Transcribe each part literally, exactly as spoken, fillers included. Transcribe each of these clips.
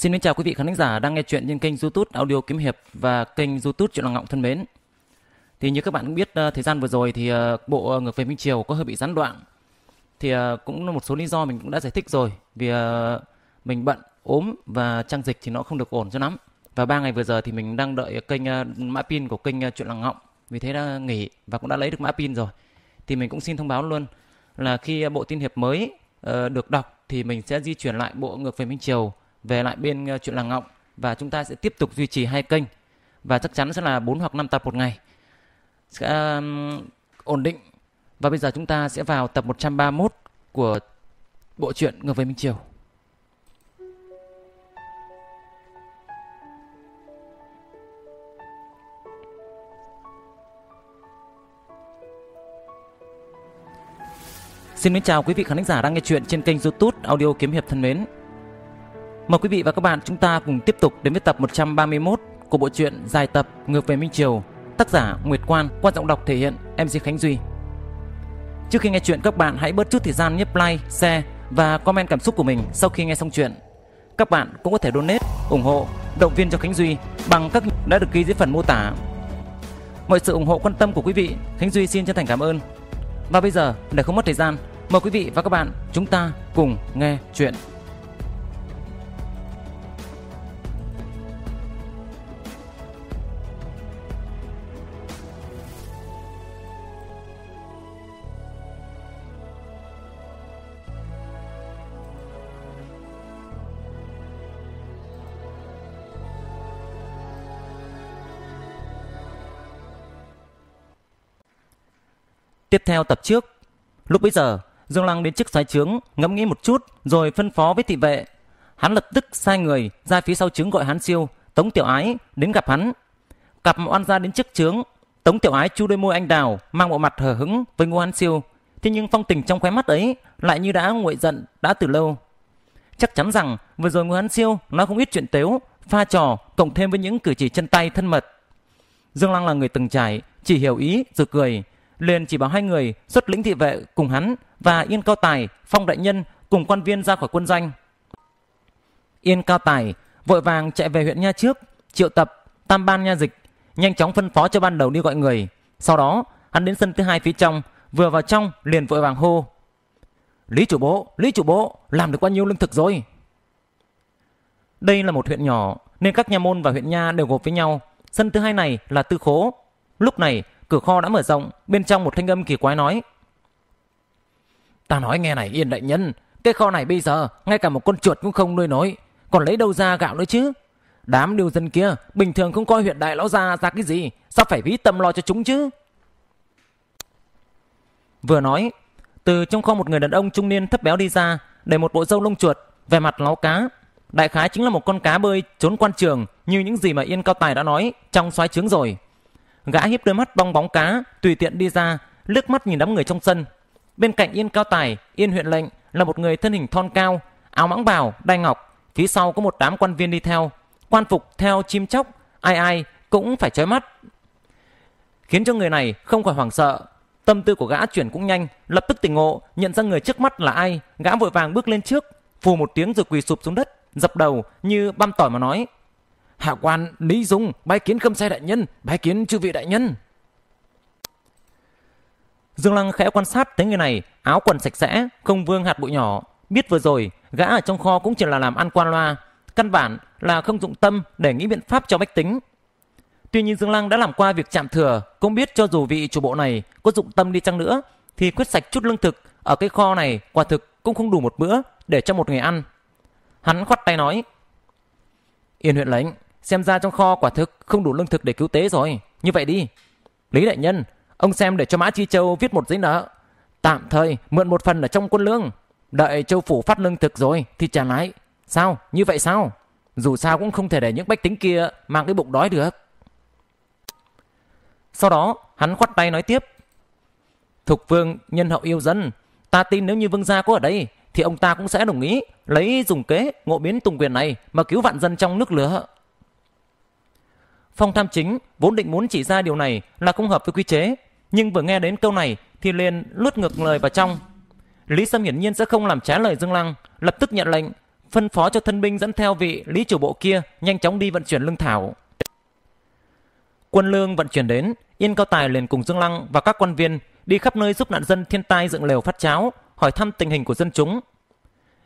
Xin kính chào quý vị khán giả đang nghe chuyện trên kênh YouTube Audio Kiếm Hiệp và kênh YouTube Truyện Làng Ngọng thân mến. Thì như các bạn cũng biết, thời gian vừa rồi thì bộ Ngược Về Minh Triều có hơi bị gián đoạn. Thì cũng một số lý do mình cũng đã giải thích rồi, vì mình bận, ốm và trang dịch thì nó không được ổn cho lắm. Và ba ngày vừa giờ thì mình đang đợi kênh mã pin của kênh Truyện Làng Ngọng, vì thế đã nghỉ và cũng đã lấy được mã pin rồi. Thì mình cũng xin thông báo luôn là khi bộ tin hiệp mới được đọc thì mình sẽ di chuyển lại bộ Ngược Về Minh Triều về lại bên Truyện Làng Ngọng, và chúng ta sẽ tiếp tục duy trì hai kênh, và chắc chắn sẽ là bốn hoặc năm tập một ngày, sẽ um, ổn định. Và bây giờ chúng ta sẽ vào tập một trăm ba mươi mốt của bộ truyện Ngược Về Minh Triều. Xin kính chào quý vị khán giả đang nghe chuyện trên kênh YouTube Audio Kiếm Hiệp thân mến. Mời quý vị và các bạn chúng ta cùng tiếp tục đến với tập một trăm ba mươi mốt của bộ truyện dài tập Ngược Về Minh Triều, tác giả Nguyệt Quang, qua giọng đọc thể hiện em xê Khánh Duy. Trước khi nghe chuyện, các bạn hãy bớt chút thời gian nhấp like, share và comment cảm xúc của mình sau khi nghe xong chuyện. Các bạn cũng có thể donate, ủng hộ, động viên cho Khánh Duy bằng các đã được ghi dưới phần mô tả. Mọi sự ủng hộ quan tâm của quý vị, Khánh Duy xin chân thành cảm ơn. Và bây giờ, để không mất thời gian, mời quý vị và các bạn chúng ta cùng nghe chuyện. Tiếp theo tập trước, lúc bấy giờ Dương Lăng đến trước soái trướng ngẫm nghĩ một chút rồi phân phó với thị vệ. Hắn lập tức sai người ra phía sau trướng gọi Hán Siêu, Tống Tiểu Ái đến gặp hắn. Cặp oan gia đến trước trướng, Tống Tiểu Ái chu đôi môi anh đào, mang bộ mặt hờ hững với Ngũ Hán Siêu. Thế nhưng phong tình trong khóe mắt ấy lại như đã nguội giận đã từ lâu. Chắc chắn rằng vừa rồi Ngũ Hán Siêu nói không ít chuyện tếu, pha trò, cộng thêm với những cử chỉ chân tay thân mật. Dương Lăng là người từng trải, chỉ hiểu ý rồi cười. Liền chỉ bảo hai người xuất lĩnh thị vệ cùng hắn và Yên Cao Tài, Phong Đại Nhân cùng quan viên ra khỏi quân doanh. Yên Cao Tài vội vàng chạy về huyện Nha Trước, triệu tập tam ban nha dịch, nhanh chóng phân phó cho ban đầu đi gọi người. Sau đó hắn đến sân thứ hai phía trong, vừa vào trong liền vội vàng hô: Lý chủ bộ, Lý chủ bộ, làm được bao nhiêu lương thực rồi? Đây là một huyện nhỏ nên các nha môn và huyện nha đều gộp với nhau. Sân thứ hai này là tư khố. Lúc này cửa kho đã mở rộng, bên trong một thanh âm kỳ quái nói: Ta nói nghe này Yên đại nhân, cái kho này bây giờ ngay cả một con chuột cũng không nuôi nổi, còn lấy đâu ra gạo nữa chứ? Đám điều dân kia bình thường không coi huyện đại lão gia ra cái gì, sao phải ví tâm lo cho chúng chứ? Vừa nói, từ trong kho một người đàn ông trung niên thấp béo đi ra, để một bộ râu lông chuột, vẻ mặt láo cá. Đại khái chính là một con cá bơi trốn quan trường, như những gì mà Yên Cao Tài đã nói trong soái trướng rồi. Gã hiếp đôi mắt bong bóng cá, tùy tiện đi ra, liếc mắt nhìn đám người trong sân. Bên cạnh Yên Cao Tài, Yên huyện lệnh là một người thân hình thon cao, áo mãng bào, đai ngọc. Phía sau có một đám quan viên đi theo, quan phục theo chim chóc, ai ai cũng phải chói mắt, khiến cho người này không khỏi hoảng sợ. Tâm tư của gã chuyển cũng nhanh, lập tức tỉnh ngộ, nhận ra người trước mắt là ai. Gã vội vàng bước lên trước, phù một tiếng rồi quỳ sụp xuống đất, dập đầu như băm tỏi mà nói: Hạ quan Lý Dung bái kiến Khâm Sai đại nhân, bái kiến chư vị đại nhân. Dương Lăng khẽ quan sát thấy người này áo quần sạch sẽ, không vương hạt bụi nhỏ, biết vừa rồi gã ở trong kho cũng chỉ là làm ăn quan loa, căn bản là không dụng tâm để nghĩ biện pháp cho bách tính. Tuy nhiên Dương Lăng đã làm qua việc chạm thừa, cũng biết cho dù vị chủ bộ này có dụng tâm đi chăng nữa thì quyết sạch chút lương thực ở cái kho này quả thực cũng không đủ một bữa để cho một người ăn. Hắn khoát tay nói: Yên huyện lệnh, xem ra trong kho quả thực không đủ lương thực để cứu tế rồi. Như vậy đi, Lý đại nhân, ông xem để cho Mã Chi Châu viết một giấy nợ, tạm thời mượn một phần ở trong quân lương, đợi Châu phủ phát lương thực rồi thì trả lại. Sao? Như vậy sao? Dù sao cũng không thể để những bách tính kia mang cái bụng đói được. Sau đó hắn khoát tay nói tiếp: Thục vương nhân hậu yêu dân, ta tin nếu như vương gia có ở đây thì ông ta cũng sẽ đồng ý lấy dùng kế ngộ biến tùng quyền này mà cứu vạn dân trong nước lửa. Phong Tham Chính vốn định muốn chỉ ra điều này là không hợp với quy chế, nhưng vừa nghe đến câu này thì liền lướt ngược lời vào trong. Lý Sâm hiển nhiên sẽ không làm trái lời Dương Lăng, lập tức nhận lệnh phân phó cho thân binh dẫn theo vị Lý chủ bộ kia nhanh chóng đi vận chuyển lương thảo. Quân lương vận chuyển đến, Yên Cao Tài liền cùng Dương Lăng và các quan viên đi khắp nơi giúp nạn dân thiên tai dựng lều phát cháo, hỏi thăm tình hình của dân chúng.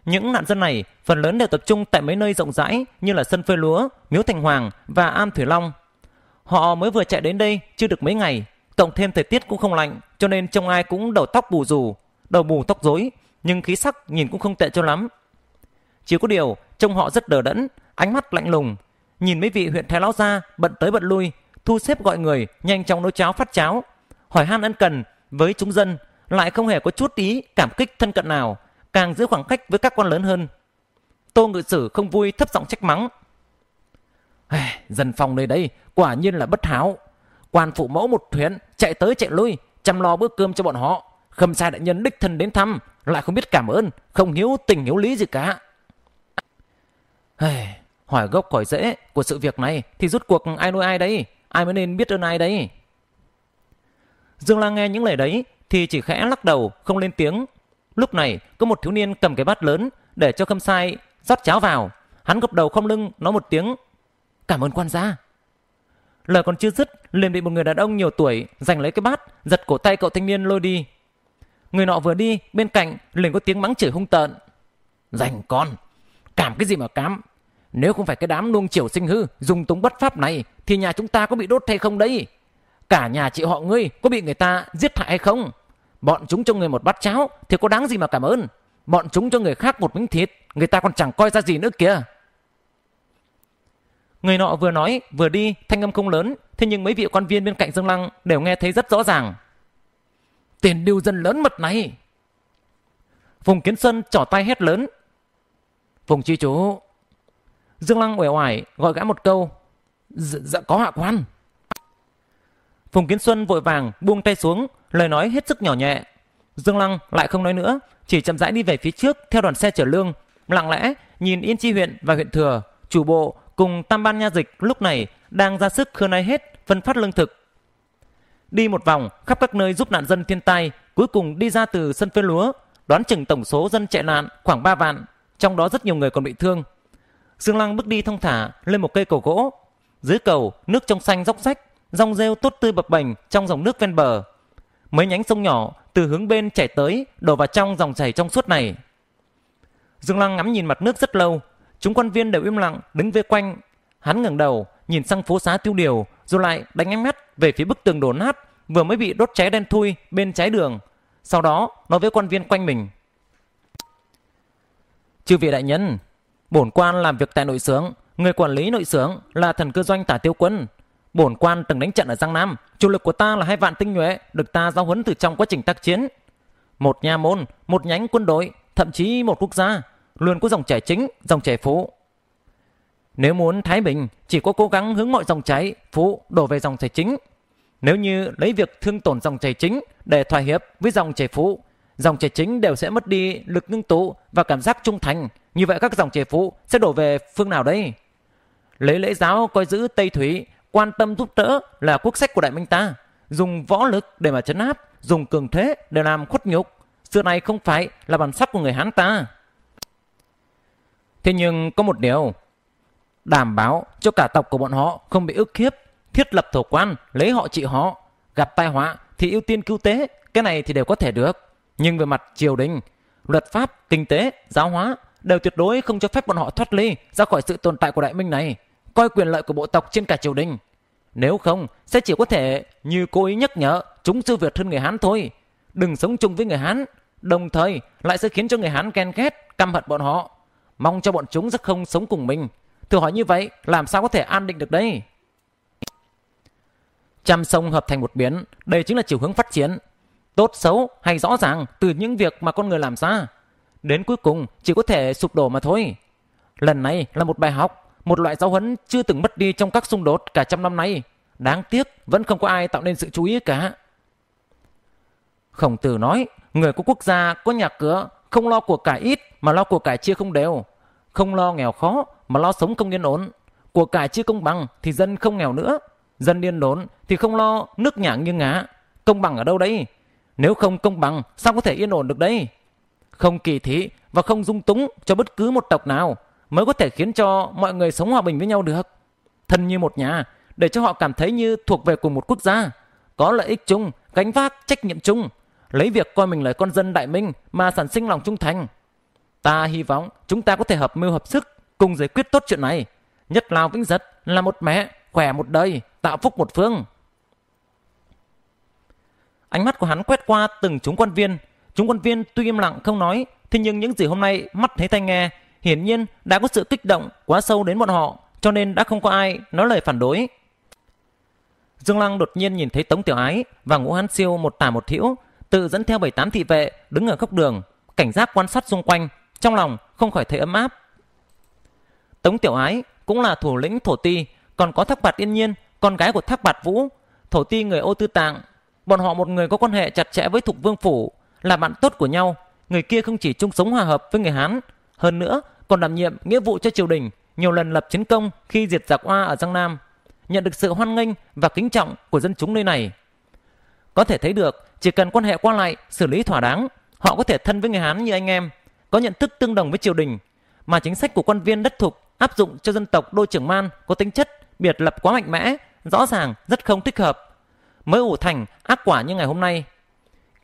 Những nạn dân này phần lớn đều tập trung tại mấy nơi rộng rãi như là sân phơi lúa, miếu Thành Hoàng và am Thủy Long. Họ mới vừa chạy đến đây chưa được mấy ngày, cộng thêm thời tiết cũng không lạnh, cho nên trông ai cũng đầu tóc bù rù, đầu bù tóc rối, nhưng khí sắc nhìn cũng không tệ cho lắm. Chỉ có điều trông họ rất đờ đẫn, ánh mắt lạnh lùng, nhìn mấy vị huyện thái lão gia bận tới bận lui, thu xếp gọi người nhanh chóng nấu cháo phát cháo, hỏi han ân cần với chúng dân, lại không hề có chút ý cảm kích thân cận nào, càng giữ khoảng cách với các quan lớn hơn. Tô Ngự Sử không vui thấp giọng trách mắng: "Dân phòng nơi đây quả nhiên là bất hảo, quan phụ mẫu một huyện chạy tới chạy lui chăm lo bữa cơm cho bọn họ, Khâm Sai đại nhân đích thân đến thăm lại không biết cảm ơn, không hiếu tình hiếu lý gì cả." Hỏi gốc khỏi rễ của sự việc này thì rút cuộc ai nuôi ai đấy, ai mới nên biết ơn ai đấy. Dương Lăng nghe những lời đấy thì chỉ khẽ lắc đầu không lên tiếng. Lúc này có một thiếu niên cầm cái bát lớn để cho Khâm Sai rót cháo vào, hắn gập đầu không lưng nói một tiếng: "Cảm ơn quan gia." Lời còn chưa dứt liền bị một người đàn ông nhiều tuổi giành lấy cái bát, giật cổ tay cậu thanh niên lôi đi. Người nọ vừa đi, bên cạnh liền có tiếng mắng chửi hung tợn: "Dành con, cảm cái gì mà cám, nếu không phải cái đám nuông chiều sinh hư dùng túng bất pháp này thì nhà chúng ta có bị đốt hay không đấy? Cả nhà chị họ ngươi có bị người ta giết hại hay không? Bọn chúng cho người một bát cháo thì có đáng gì mà cảm ơn, bọn chúng cho người khác một miếng thịt người ta còn chẳng coi ra gì nữa kìa." Người nọ vừa nói vừa đi, thanh âm không lớn, thế nhưng mấy vị quan viên bên cạnh Dương Lăng đều nghe thấy rất rõ ràng: "Tiền điêu dân lớn mật này!" Phùng Kiến Xuân trỏ tay hét lớn: "Phùng chi chú!" Dương Lăng uể oải gọi gã một câu: "Dạ có hạ quan." Phùng Kiến Xuân vội vàng buông tay xuống, lời nói hết sức nhỏ nhẹ. Dương Lăng lại không nói nữa, chỉ chậm rãi đi về phía trước theo đoàn xe chở lương, lặng lẽ nhìn Yên Chi huyện và huyện thừa, chủ bộ cùng tam ban nha dịch lúc này đang ra sức khơi nai hết phân phát lương thực. Đi một vòng khắp các nơi giúp nạn dân thiên tai, cuối cùng đi ra từ sân phơi lúa, đoán chừng tổng số dân chạy nạn khoảng ba vạn, trong đó rất nhiều người còn bị thương. Dương Lăng bước đi thong thả lên một cây cầu gỗ, dưới cầu nước trong xanh róc rách, rong rêu tốt tươi bập bềnh trong dòng nước ven bờ. Mấy nhánh sông nhỏ từ hướng bên chảy tới đổ vào trong dòng chảy trong suốt này. Dương Lăng ngắm nhìn mặt nước rất lâu, chúng quan viên đều im lặng đứng vây quanh. Hắn ngẩng đầu nhìn sang phố xá tiêu điều, rồi lại đánh ánh mắt về phía bức tường đổ nát vừa mới bị đốt cháy đen thui bên trái đường, sau đó nói với quan viên quanh mình: "Chư vị đại nhân, bổn quan làm việc tại nội xưởng, người quản lý nội xưởng là Thần Cơ Doanh Tả Tiêu Quân. Bổn quan từng đánh trận ở Giang Nam, chủ lực của ta là hai vạn tinh nhuệ được ta giáo huấn từ trong quá trình tác chiến. Một nha môn, một nhánh quân đội, thậm chí một quốc gia luôn có dòng chảy chính, dòng chảy phụ. Nếu muốn thái bình, chỉ có cố gắng hướng mọi dòng chảy phụ đổ về dòng chảy chính. Nếu như lấy việc thương tổn dòng chảy chính để thỏa hiệp với dòng chảy phụ, dòng chảy chính đều sẽ mất đi lực ngưng tụ và cảm giác trung thành. Như vậy các dòng chảy phụ sẽ đổ về phương nào đây? Lấy lễ giáo coi giữ Tây Thủy, quan tâm giúp đỡ là quốc sách của đại minh ta. Dùng võ lực để mà trấn áp, dùng cường thế để làm khuất nhục, xưa này không phải là bản sắc của người Hán ta. Thế nhưng có một điều, đảm bảo cho cả tộc của bọn họ không bị ức hiếp, thiết lập thổ quan, lấy họ trị họ. Gặp tai họa thì ưu tiên cứu tế, cái này thì đều có thể được. Nhưng về mặt triều đình, luật pháp, kinh tế, giáo hóa đều tuyệt đối không cho phép bọn họ thoát ly ra khỏi sự tồn tại của đại minh này, coi quyền lợi của bộ tộc trên cả triều đình. Nếu không sẽ chỉ có thể như cố ý nhắc nhở chúng chư Việt hơn người Hán thôi. Đừng sống chung với người Hán, đồng thời lại sẽ khiến cho người Hán ghen ghét, căm hận bọn họ. Mong cho bọn chúng sẽ không sống cùng mình. Thử hỏi như vậy làm sao có thể an định được đây? Trăm sông hợp thành một biển, đây chính là chiều hướng phát triển. Tốt xấu hay rõ ràng từ những việc mà con người làm ra, đến cuối cùng chỉ có thể sụp đổ mà thôi. Lần này là một bài học, một loại giáo huấn chưa từng mất đi trong các xung đột cả trăm năm nay. Đáng tiếc vẫn không có ai tạo nên sự chú ý cả. Khổng Tử nói, người có quốc gia, có nhà cửa, không lo của cải ít mà lo của cải chia không đều, không lo nghèo khó mà lo sống không yên ổn. Của cải chia công bằng thì dân không nghèo nữa, dân yên ổn thì không lo nước nhà nghiêng ngả. Công bằng ở đâu đấy? Nếu không công bằng sao có thể yên ổn được đấy? Không kỳ thị và không dung túng cho bất cứ một tộc nào, mới có thể khiến cho mọi người sống hòa bình với nhau được. Thân như một nhà, để cho họ cảm thấy như thuộc về cùng một quốc gia, có lợi ích chung, gánh vác trách nhiệm chung, lấy việc coi mình là con dân Đại Minh mà sản sinh lòng trung thành. Ta hy vọng chúng ta có thể hợp mưu hợp sức, cùng giải quyết tốt chuyện này. Nhất lao vĩnh giật, là một mẹ, khỏe một đời, tạo phúc một phương. Ánh mắt của hắn quét qua từng chúng quan viên. Chúng quan viên tuy im lặng không nói, thế nhưng những gì hôm nay mắt thấy tai nghe, hiển nhiên đã có sự kích động quá sâu đến bọn họ, cho nên đã không có ai nói lời phản đối. Dương Lăng đột nhiên nhìn thấy Tống Tiểu Ái và Ngũ Hán Siêu một tả một thiểu tự dẫn theo bảy tám thị vệ đứng ở góc đường, cảnh giác quan sát xung quanh, trong lòng không khỏi thấy ấm áp. Tống Tiểu Ái cũng là thủ lĩnh Thổ Ti, còn có Thác Bạt Yên Nhiên, con gái của Thác Bạt Vũ, Thổ Ti người Ô Tư Tạng. Bọn họ một người có quan hệ chặt chẽ với Thục Vương Phủ, là bạn tốt của nhau. Người kia không chỉ chung sống hòa hợp với người Hán, hơn nữa còn đảm nhiệm nghĩa vụ cho triều đình, nhiều lần lập chiến công khi diệt giặc Oa ở Giang Nam, nhận được sự hoan nghênh và kính trọng của dân chúng nơi này. Có thể thấy được, chỉ cần quan hệ qua lại xử lý thỏa đáng, họ có thể thân với người Hán như anh em, có nhận thức tương đồng với triều đình. Mà chính sách của quan viên đất Thục áp dụng cho dân tộc Đô Chưởng Man có tính chất biệt lập quá mạnh mẽ, rõ ràng rất không thích hợp, mới ủ thành ác quả như ngày hôm nay.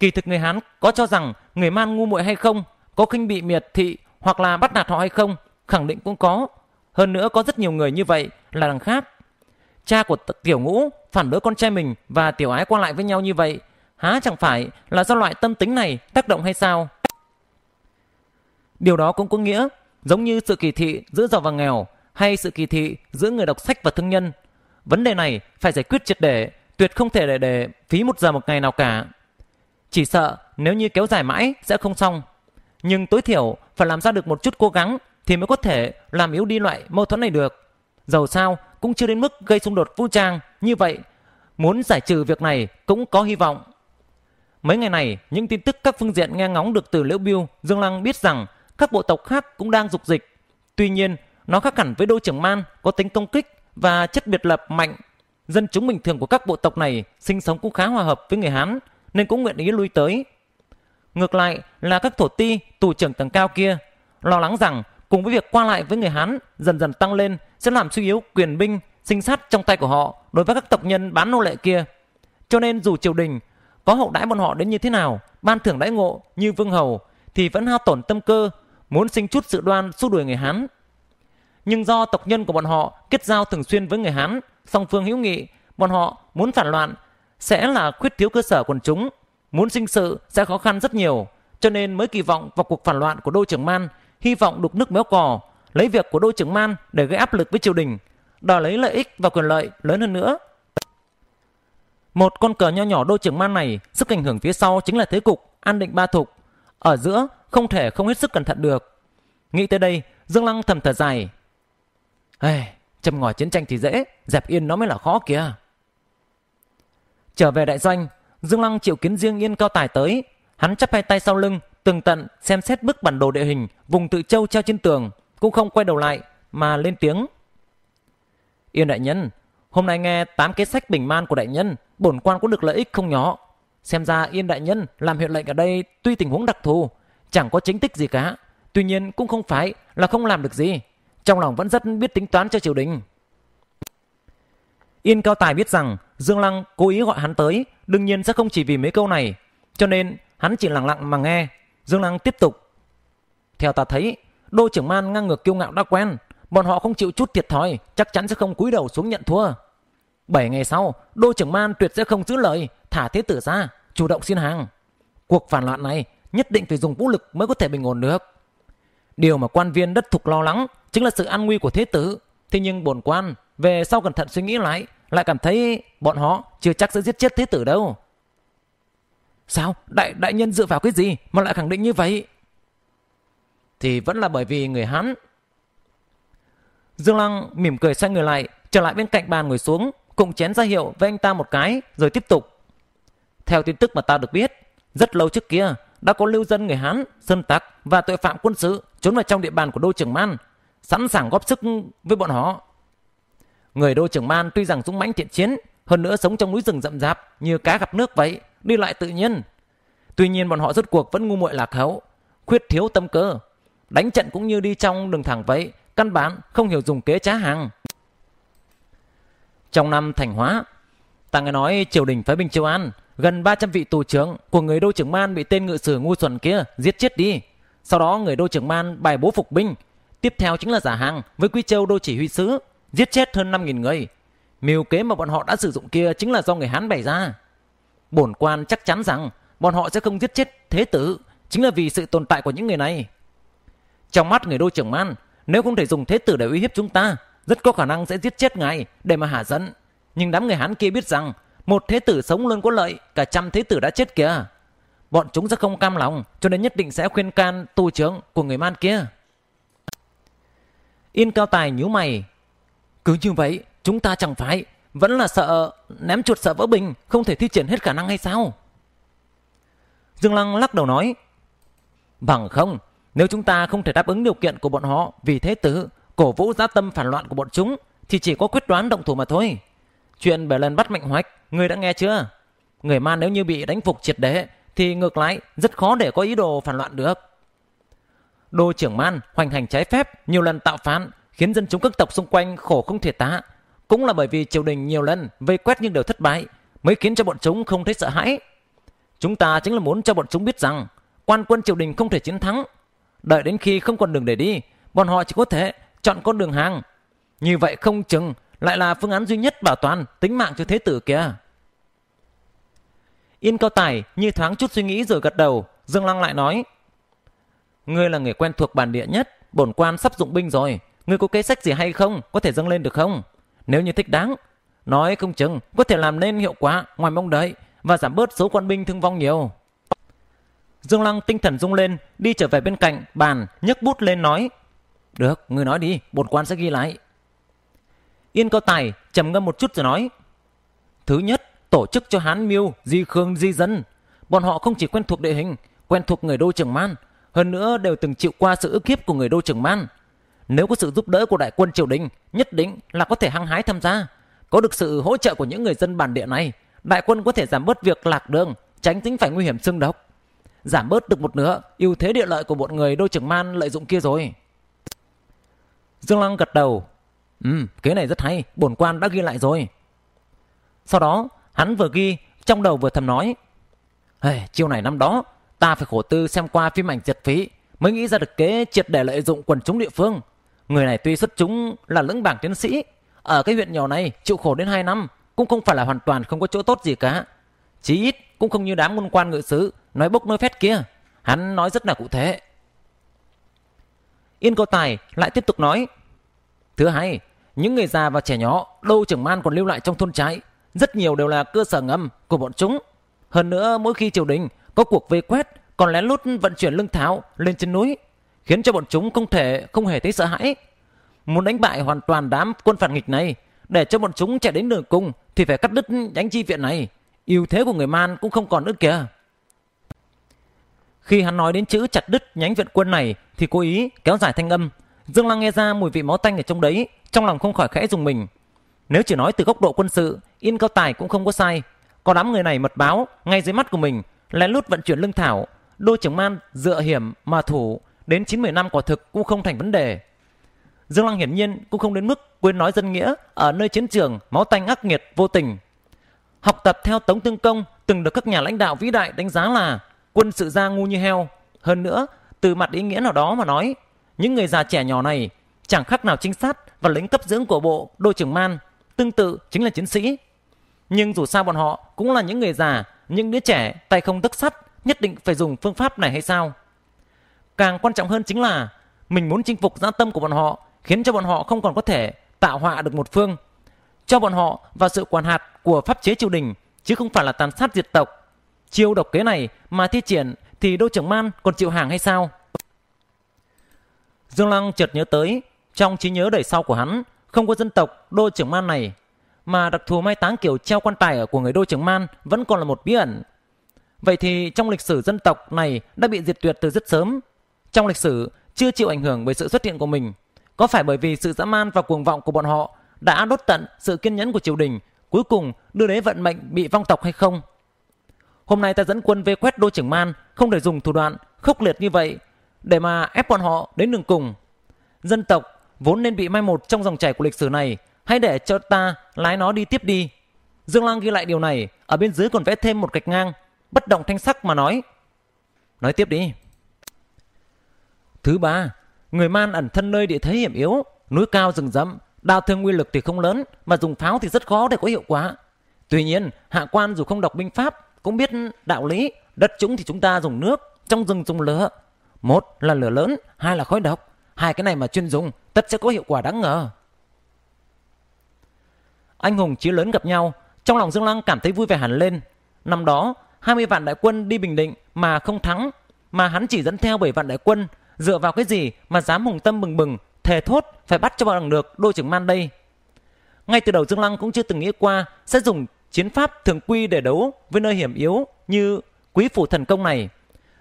Kỳ thực người Hán có cho rằng người Man ngu muội hay không, có khinh bị miệt thị hoặc là bắt nạt họ hay không, khẳng định cũng có. Hơn nữa có rất nhiều người như vậy là đằng khác. Cha của Tiểu Ngũ phản đối con trai mình và Tiểu Ái qua lại với nhau như vậy, há chẳng phải là do loại tâm tính này tác động hay sao? Điều đó cũng có nghĩa giống như sự kỳ thị giữa giàu và nghèo, hay sự kỳ thị giữa người đọc sách và thương nhân. Vấn đề này phải giải quyết triệt để, tuyệt không thể để để phí một giờ một ngày nào cả. Chỉ sợ nếu như kéo dài mãi sẽ không xong, nhưng tối thiểu phải làm ra được một chút cố gắng thì mới có thể làm yếu đi loại mâu thuẫn này được. Dầu sao cũng chưa đến mức gây xung đột vũ trang, như vậy muốn giải trừ việc này cũng có hy vọng. Mấy ngày này, những tin tức các phương diện nghe ngóng được từ Liễu Biêu, Dương Lăng biết rằng các bộ tộc khác cũng đang dục dịch. Tuy nhiên, nó khác hẳn với Đô Chưởng Man, có tính công kích và chất biệt lập mạnh. Dân chúng bình thường của các bộ tộc này sinh sống cũng khá hòa hợp với người Hán, nên cũng nguyện ý lui tới. Ngược lại là các Thổ Ti, tù trưởng tầng cao kia lo lắng rằng cùng với việc qua lại với người Hán dần dần tăng lên sẽ làm suy yếu quyền binh, sinh sát trong tay của họ đối với các tộc nhân bán nô lệ kia. Cho nên dù triều đình có hậu đãi bọn họ đến như thế nào, ban thưởng đãi ngộ như vương hầu, thì vẫn hao tổn tâm cơ, muốn sinh chút sự đoan xua đuổi người Hán. Nhưng do tộc nhân của bọn họ kết giao thường xuyên với người Hán, song phương hữu nghị, bọn họ muốn phản loạn sẽ là khuyết thiếu cơ sở quần chúng, muốn sinh sự sẽ khó khăn rất nhiều, cho nên mới kỳ vọng vào cuộc phản loạn của Đô Chưởng Man, hy vọng đục nước méo cò, lấy việc của Đô Chưởng Man để gây áp lực với triều đình, đòi lấy lợi ích và quyền lợi lớn hơn nữa. Một con cờ nho nhỏ Đô Chưởng Man này, sức ảnh hưởng phía sau chính là thế cục an định ba thục, ở giữa không thể không hết sức cẩn thận được. Nghĩ tới đây, Dương Lăng thầm thở dài. Hey, châm ngòi chiến tranh thì dễ, dẹp yên nó mới là khó kìa. Trở về đại doanh, Dương Lăng triệu kiến riêng Yên Cao Tài tới. Hắn chắp hai tay sau lưng, tường tận xem xét bức bản đồ địa hình vùng Tự Châu treo trên tường, cũng không quay đầu lại mà lên tiếng. Yên đại nhân, hôm nay nghe tám kế sách bình man của đại nhân, bổn quan cũng được lợi ích không nhỏ. Xem ra Yên đại nhân làm huyện lệnh ở đây tuy tình huống đặc thù, chẳng có chính tích gì cả, tuy nhiên cũng không phải là không làm được gì, trong lòng vẫn rất biết tính toán cho triều đình. Yên Cao Tài biết rằng Dương Lăng cố ý gọi hắn tới, đương nhiên sẽ không chỉ vì mấy câu này, cho nên hắn chỉ lặng lặng mà nghe. Dương Lăng tiếp tục. Theo ta thấy, Đô Chưởng Man ngang ngược kiêu ngạo đã quen, bọn họ không chịu chút thiệt thòi, chắc chắn sẽ không cúi đầu xuống nhận thua. Bảy ngày sau, Đô Chưởng Man tuyệt sẽ không giữ lời, thả thế tử ra, chủ động xin hàng. Cuộc phản loạn này nhất định phải dùng vũ lực mới có thể bình ổn được. Điều mà quan viên đất Thục lo lắng chính là sự an nguy của thế tử. Thế nhưng bổn quan về sau cẩn thận suy nghĩ lại, lại cảm thấy bọn họ chưa chắc sẽ giết chết thế tử đâu. Sao? Đại đại nhân dựa vào cái gì mà lại khẳng định như vậy? Thì vẫn là bởi vì người Hán. Dương Lăng mỉm cười xoay người lại, trở lại bên cạnh bàn ngồi xuống, cùng chén ra hiệu với anh ta một cái, rồi tiếp tục. Theo tin tức mà ta được biết, rất lâu trước kia đã có lưu dân người Hán, sơn tặc và tội phạm quân sự trốn vào trong địa bàn của Đô Chưởng Man, sẵn sàng góp sức với bọn họ. Người Đô Chưởng Man tuy rằng dũng mãnh thiện chiến, hơn nữa sống trong núi rừng rậm rạp như cá gặp nước vậy, đi lại tự nhiên. Tuy nhiên bọn họ rốt cuộc vẫn ngu muội lạc hậu, khuyết thiếu tâm cơ, đánh trận cũng như đi trong đường thẳng vậy, căn bản không hiểu dùng kế trá hàng. Trong năm Thành Hóa, ta nghe nói triều đình phái binh Châu An, gần ba trăm vị tù trưởng của người Đô Chưởng Man bị tên ngự sử ngu xuẩn kia giết chết đi. Sau đó người Đô Chưởng Man bài bố phục binh, tiếp theo chính là giả hàng với Quý Châu Đô Chỉ Huy Sứ, giết chết hơn năm nghìn người. Mưu kế mà bọn họ đã sử dụng kia chính là do người Hán bày ra. Bổn quan chắc chắn rằng bọn họ sẽ không giết chết thế tử, chính là vì sự tồn tại của những người này. Trong mắt người Đô Chưởng Man, nếu không thể dùng thế tử để uy hiếp chúng ta, rất có khả năng sẽ giết chết ngài để mà hả giận. Nhưng đám người Hán kia biết rằng một thế tử sống luôn có lợi cả trăm thế tử đã chết kìa. Bọn chúng sẽ không cam lòng, cho nên nhất định sẽ khuyên can tu trưởng của người Man kia. Yên Cao Tài nhíu mày. Cứ như vậy chúng ta chẳng phải vẫn là sợ ném chuột sợ vỡ bình, không thể thi triển hết khả năng hay sao? Dương Lăng lắc đầu nói. Bằng không, nếu chúng ta không thể đáp ứng điều kiện của bọn họ vì thế tử, cổ vũ dã tâm phản loạn của bọn chúng, thì chỉ có quyết đoán động thủ mà thôi. Chuyện bảy lần bắt Mạnh Hoạch, người đã nghe chưa? Người Man nếu như bị đánh phục triệt để thì ngược lại rất khó để có ý đồ phản loạn được. Đô Chưởng Man hoành hành trái phép, nhiều lần tạo phán, khiến dân chúng các tộc xung quanh khổ không thể tả. Cũng là bởi vì triều đình nhiều lần vây quét nhưng đều thất bại, mới khiến cho bọn chúng không thấy sợ hãi. Chúng ta chính là muốn cho bọn chúng biết rằng quan quân triều đình không thể chiến thắng. Đợi đến khi không còn đường để đi, bọn họ chỉ có thể chọn con đường hàng. Như vậy không chừng lại là phương án duy nhất bảo toàn tính mạng cho thế tử kìa. Yên Cao Tài như thoáng chút suy nghĩ rồi gật đầu. Dương Lăng lại nói. Ngươi là người quen thuộc bản địa nhất, bổn quan sắp dụng binh rồi. Ngươi có kế sách gì hay không, có thể dâng lên được không? Nếu như thích đáng, nói không chừng có thể làm nên hiệu quả ngoài mong đợi và giảm bớt số quan binh thương vong nhiều. Dương Lăng tinh thần rung lên, đi trở về bên cạnh bàn, nhấc bút lên nói. Được, ngươi nói đi, bổn quan sẽ ghi lại. Yên Cao Tài trầm ngâm một chút rồi nói. Thứ nhất, tổ chức cho Hán Miêu di khương di dân. Bọn họ không chỉ quen thuộc địa hình, quen thuộc người Đô Chưởng Man, hơn nữa đều từng chịu qua sự ức hiếp của người Đô Chưởng Man. Nếu có sự giúp đỡ của đại quân triều đình, nhất định là có thể hăng hái tham gia. Có được sự hỗ trợ của những người dân bản địa này, đại quân có thể giảm bớt việc lạc đường, tránh dính phải nguy hiểm xương độc, giảm bớt được một nửa ưu thế địa lợi của bọn người Đô Chưởng Man lợi dụng kia rồi. Dương Lăng gật đầu. Ừ, cái này rất hay, bổn quan đã ghi lại rồi. Sau đó hắn vừa ghi, trong đầu vừa thầm nói. Hey, chiêu này năm đó ta phải khổ tư xem qua phim ảnh Diệt Phí mới nghĩ ra được kế triệt để lợi dụng quần chúng địa phương. Người này tuy xuất chúng là lưỡng bảng tiến sĩ, ở cái huyện nhỏ này chịu khổ đến hai năm cũng không phải là hoàn toàn không có chỗ tốt gì cả. Chí ít cũng không như đám ngôn quan ngự sứ nói bốc nói phét kia. Hắn nói rất là cụ thể. Yên Cao Tài lại tiếp tục nói. Thứ hai, những người già và trẻ nhỏ Đô Chưởng Man còn lưu lại trong thôn trại, rất nhiều đều là cơ sở ngầm của bọn chúng. Hơn nữa mỗi khi triều đình có cuộc vây quét, còn lén lút vận chuyển lương thảo lên trên núi, khiến cho bọn chúng không thể không hề thấy sợ hãi. Muốn đánh bại hoàn toàn đám quân phản nghịch này, để cho bọn chúng chạy đến đường cùng, thì phải cắt đứt nhánh chi viện này. Ưu thế của người Man cũng không còn nữa kìa. Khi hắn nói đến chữ chặt đứt nhánh viện quân này thì cố ý kéo dài thanh âm. Dương Lăng nghe ra mùi vị máu tanh ở trong đấy, trong lòng không khỏi khẽ rùng mình. Nếu chỉ nói từ góc độ quân sự, Yên Cao Tài cũng không có sai. Có đám người này mật báo ngay dưới mắt của mình, lén lút vận chuyển lương thảo, Đô Chưởng Man dựa hiểm mà thủ, đến chín mươi năm quả thực cũng không thành vấn đề. Dương Lăng hiển nhiên cũng không đến mức quên nói dân nghĩa ở nơi chiến trường máu tanh ác nghiệt vô tình. Học tập theo Tống Tương Công từng được các nhà lãnh đạo vĩ đại đánh giá là quân sự gia ngu như heo. Hơn nữa, từ mặt ý nghĩa nào đó mà nói, những người già trẻ nhỏ này chẳng khác nào trinh sát và lính cấp dưỡng của bộ Đô Chưởng Man, tương tự chính là chiến sĩ. Nhưng dù sao bọn họ cũng là những người già, những đứa trẻ tay không tấc sắt, nhất định phải dùng phương pháp này hay sao? Càng quan trọng hơn chính là mình muốn chinh phục dã tâm của bọn họ, khiến cho bọn họ không còn có thể tạo họa được một phương, cho bọn họ vào sự quản hạt của pháp chế triều đình, chứ không phải là tàn sát diệt tộc. Chiêu độc kế này mà thi triển thì Đô Chưởng Man còn chịu hàng hay sao? Dương Lăng chợt nhớ tới, trong trí nhớ đời sau của hắn không có dân tộc Đô Chưởng Man này, mà đặc thù mai táng kiểu treo quan tài ở của người Đô Chưởng Man vẫn còn là một bí ẩn. Vậy thì trong lịch sử dân tộc này đã bị diệt tuyệt từ rất sớm, trong lịch sử chưa chịu ảnh hưởng bởi sự xuất hiện của mình. Có phải bởi vì sự dã man và cuồng vọng của bọn họ đã đốt tận sự kiên nhẫn của triều đình, cuối cùng đưa đến vận mệnh bị vong tộc hay không? Hôm nay ta dẫn quân vây quét Đô Chưởng Man không thể dùng thủ đoạn khốc liệt như vậy, để mà ép bọn họ đến đường cùng. Dân tộc vốn nên bị mai một trong dòng chảy của lịch sử này, hãy để cho ta lái nó đi tiếp đi. Dương Lăng ghi lại điều này, ở bên dưới còn vẽ thêm một gạch ngang, bất động thanh sắc mà nói. Nói tiếp đi. Thứ ba, người Man ẩn thân nơi địa thế hiểm yếu, núi cao rừng rậm, đao thương uy lực thì không lớn, mà dùng pháo thì rất khó để có hiệu quả. Tuy nhiên, hạ quan dù không đọc binh pháp, cũng biết đạo lý, đất trũng thì chúng ta dùng nước, trong rừng dùng lửa. Một là lửa lớn, hai là khói độc. Hai cái này mà chuyên dùng, tất sẽ có hiệu quả đáng ngờ. Anh hùng chí lớn gặp nhau, trong lòng Dương Lăng cảm thấy vui vẻ hẳn lên. Năm đó, hai mươi vạn đại quân đi Bình Định mà không thắng, mà hắn chỉ dẫn theo bảy vạn đại quân, dựa vào cái gì mà dám hùng tâm bừng bừng, thề thốt phải bắt cho bằng được Đô Chưởng Man đây. Ngay từ đầu Dương Lăng cũng chưa từng nghĩ qua sẽ dùng chiến pháp thường quy để đấu với nơi hiểm yếu như Quý Phủ Thần Công này.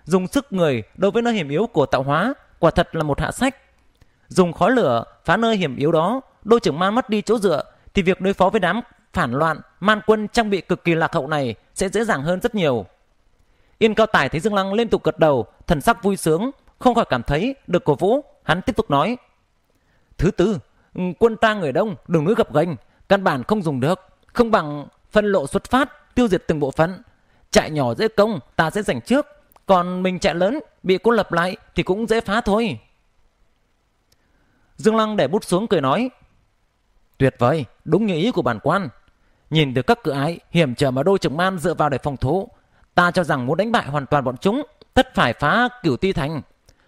Dùng sức người đối với nơi hiểm yếu của tạo hóa quả thật là một hạ sách. Dùng khói lửa phá nơi hiểm yếu đó, Đô Chưởng Man mất đi chỗ dựa, thì việc đối phó với đám phản loạn man quân trang bị cực kỳ lạc hậu này sẽ dễ dàng hơn rất nhiều. Yên Cao Tài thấy Dương Lăng liên tục gật đầu, thần sắc vui sướng, không khỏi cảm thấy được cổ vũ. Hắn tiếp tục nói. Thứ tư, quân ta người đông, đường núi gập ghềnh, căn bản không dùng được, không bằng phân lộ xuất phát, tiêu diệt từng bộ phận. Chạy nhỏ dễ công, ta sẽ giành trước, còn mình chạy lớn bị cô lập lại thì cũng dễ phá thôi. Dương Lăng để bút xuống cười nói. Tuyệt vời, đúng như ý của bản quan. Nhìn từ các cửa ải hiểm trở mà Đô Chưởng Man dựa vào để phòng thủ, ta cho rằng muốn đánh bại hoàn toàn bọn chúng, tất phải phá Cửu Ty thành.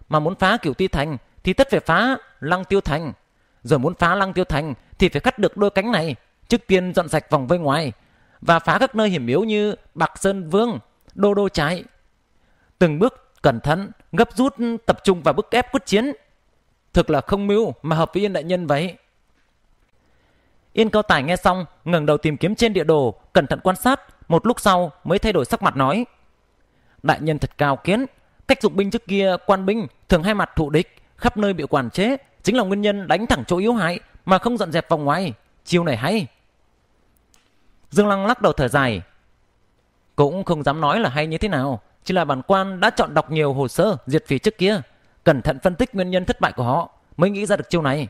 Mà muốn phá Cửu Ty thành thì tất phải phá Lăng Tiêu thành. Rồi muốn phá Lăng Tiêu thành thì phải cắt được đôi cánh này, trước tiên dọn sạch vòng vây ngoài và phá các nơi hiểm yếu như Bạc Sơn Vương, Đô Đô Trái. Từng bước cẩn thận, gấp rút, tập trung và bức ép quyết chiến. Thực là không mưu mà hợp với Yên đại nhân vậy. Yên Cao Tài nghe xong, ngẩng đầu tìm kiếm trên địa đồ, cẩn thận quan sát, một lúc sau mới thay đổi sắc mặt nói. Đại nhân thật cao kiến, cách dụng binh trước kia quan binh thường hai mặt thù địch, khắp nơi bị quản chế, chính là nguyên nhân đánh thẳng chỗ yếu hại mà không dọn dẹp vòng ngoài, chiêu này hay. Dương Lăng lắc đầu thở dài. Cũng không dám nói là hay như thế nào, chỉ là bản quan đã chọn đọc nhiều hồ sơ diệt phỉ trước kia, cẩn thận phân tích nguyên nhân thất bại của họ, mới nghĩ ra được chiêu này.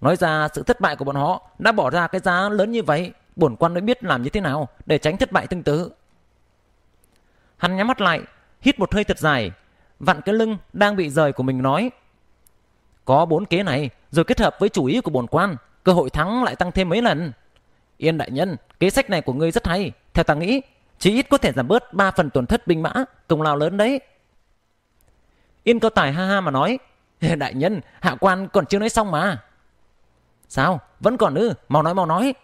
Nói ra sự thất bại của bọn họ đã bỏ ra cái giá lớn như vậy, bổn quan mới biết làm như thế nào để tránh thất bại tương tự. Hắn nhắm mắt lại, hít một hơi thật dài, vặn cái lưng đang bị rời của mình nói. Có bốn kế này, rồi kết hợp với chủ ý của bổn quan, cơ hội thắng lại tăng thêm mấy lần. Yên đại nhân, kế sách này của ngươi rất hay, theo ta nghĩ, chỉ ít có thể giảm bớt ba phần tổn thất binh mã, công lao lớn đấy. Yên Cao Tài ha ha mà nói. Đại nhân, hạ quan còn chưa nói xong mà. Sao? Vẫn còn ư? Mau nói mau nói.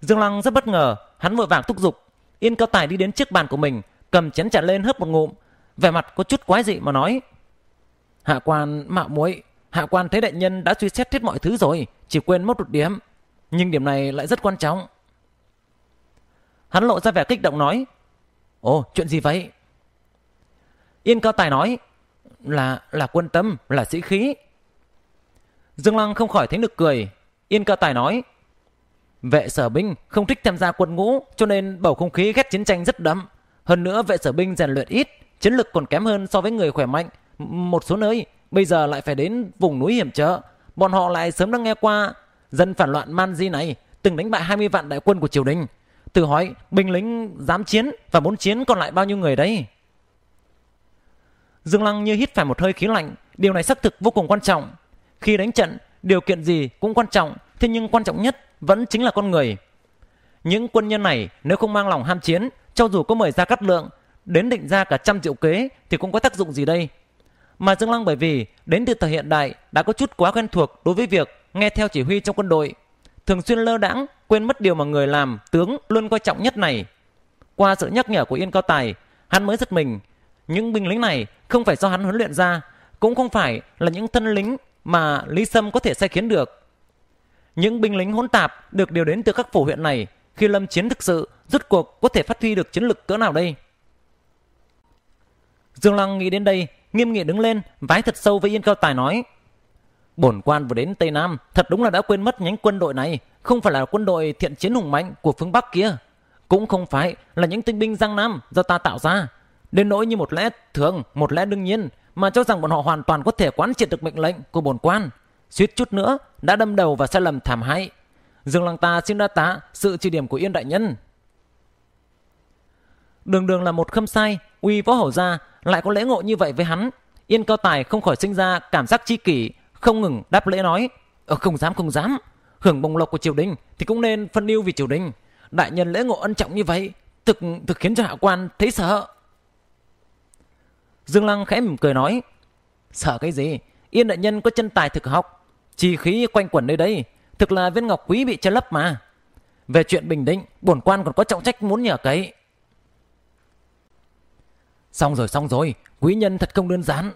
Dương Lăng rất bất ngờ, hắn vội vàng thúc giục. Yên Cao Tài đi đến chiếc bàn của mình, cầm chén trà lên hớp một ngụm, vẻ mặt có chút quái dị mà nói. Hạ quan mạo muội, hạ quan thấy đại nhân đã suy xét hết mọi thứ rồi, chỉ quên mất một điểm, nhưng điểm này lại rất quan trọng. Hắn lộ ra vẻ kích động nói. Ồ, chuyện gì vậy? Yên Cao Tài nói. Là là quân tâm, là sĩ khí. Dương Lăng không khỏi thấy nực cười. Yên Cao Tài nói. Vệ sở binh không thích tham gia quân ngũ, cho nên bầu không khí ghét chiến tranh rất đậm. Hơn nữa vệ sở binh rèn luyện ít, chiến lực còn kém hơn so với người khỏe mạnh. Một số nơi bây giờ lại phải đến vùng núi hiểm trở, bọn họ lại sớm đã nghe qua dân phản loạn man di này từng đánh bại hai mươi vạn đại quân của triều đình. Tự hỏi binh lính dám chiến và muốn chiến còn lại bao nhiêu người đấy. Dương Lăng như hít phải một hơi khí lạnh. Điều này xác thực vô cùng quan trọng. Khi đánh trận, điều kiện gì cũng quan trọng, thế nhưng quan trọng nhất vẫn chính là con người. Những quân nhân này nếu không mang lòng ham chiến, cho dù có mời ra cắt lượng, đến định ra cả trăm triệu kế thì cũng có tác dụng gì đây. Mà Dương Lăng bởi vì đến từ thời hiện đại đã có chút quá quen thuộc đối với việc nghe theo chỉ huy trong quân đội, thường xuyên lơ đãng quên mất điều mà người làm tướng luôn coi trọng nhất này. Qua sự nhắc nhở của Yên Cao Tài, hắn mới giật mình. Những binh lính này không phải do hắn huấn luyện ra, cũng không phải là những thân lính mà Lý Sâm có thể sai khiến được. Những binh lính hỗn tạp được điều đến từ các phủ huyện này, khi lâm chiến thực sự, rốt cuộc có thể phát huy được chiến lực cỡ nào đây? Dương Lăng nghĩ đến đây, nghiêm nghị đứng lên, vái thật sâu với Yên Cao Tài nói. Bổn quan vừa đến Tây Nam, thật đúng là đã quên mất nhánh quân đội này, không phải là quân đội thiện chiến hùng mạnh của phương Bắc kia, cũng không phải là những tinh binh Giang Nam do ta tạo ra, đến nỗi như một lẽ thường, một lẽ đương nhiên mà cho rằng bọn họ hoàn toàn có thể quán triệt được mệnh lệnh của bổn quan, suýt chút nữa đã đâm đầu vào sai lầm thảm hại. Dương Lăng ta xin đa tá sự chỉ điểm của Yên đại nhân. Đường đường là một khâm sai uy võ hổ gia lại có lễ ngộ như vậy với hắn, Yên Cao Tài không khỏi sinh ra cảm giác tri kỷ, không ngừng đáp lễ nói: ờ, không dám không dám, hưởng bồng lộc của triều đình thì cũng nên phân ưu vì triều đình. Đại nhân lễ ngộ ân trọng như vậy, thực thực khiến cho hạ quan thấy sợ. Dương Lăng khẽ mỉm cười nói: sợ cái gì, Yên đại nhân có chân tài thực học, chi khí quanh quẩn nơi đây, thực là viên ngọc quý bị che lấp mà. Về chuyện bình định, bổn quan còn có trọng trách muốn nhờ cậy. Xong rồi xong rồi, quý nhân thật không đơn giản.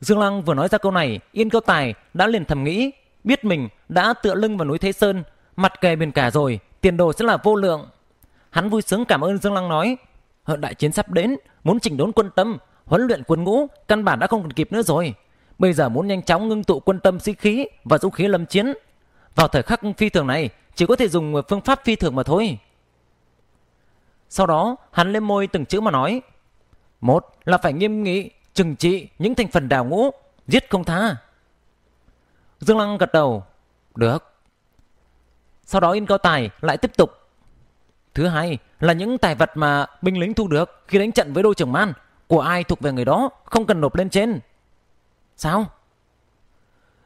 Dương Lăng vừa nói ra câu này, Yên Cao Tài đã liền thầm nghĩ, biết mình đã tựa lưng vào núi Thế Sơn, mặt kề biển cả rồi, tiền đồ sẽ là vô lượng. Hắn vui sướng cảm ơn Dương Lăng nói: hận đại chiến sắp đến, muốn chỉnh đốn quân tâm, huấn luyện quân ngũ căn bản đã không còn kịp nữa rồi. Bây giờ muốn nhanh chóng ngưng tụ quân tâm sĩ khí và dũng khí lâm chiến, vào thời khắc phi thường này chỉ có thể dùng phương pháp phi thường mà thôi. Sau đó hắn lên môi từng chữ mà nói: một là phải nghiêm nghị trừng trị những thành phần đào ngũ, giết không tha. Dương Lăng gật đầu: được. Sau đó Yên Cao Tài lại tiếp tục: thứ hai là những tài vật mà binh lính thu được khi đánh trận với Đô Chưởng Man, của ai thuộc về người đó, không cần nộp lên trên. Sao?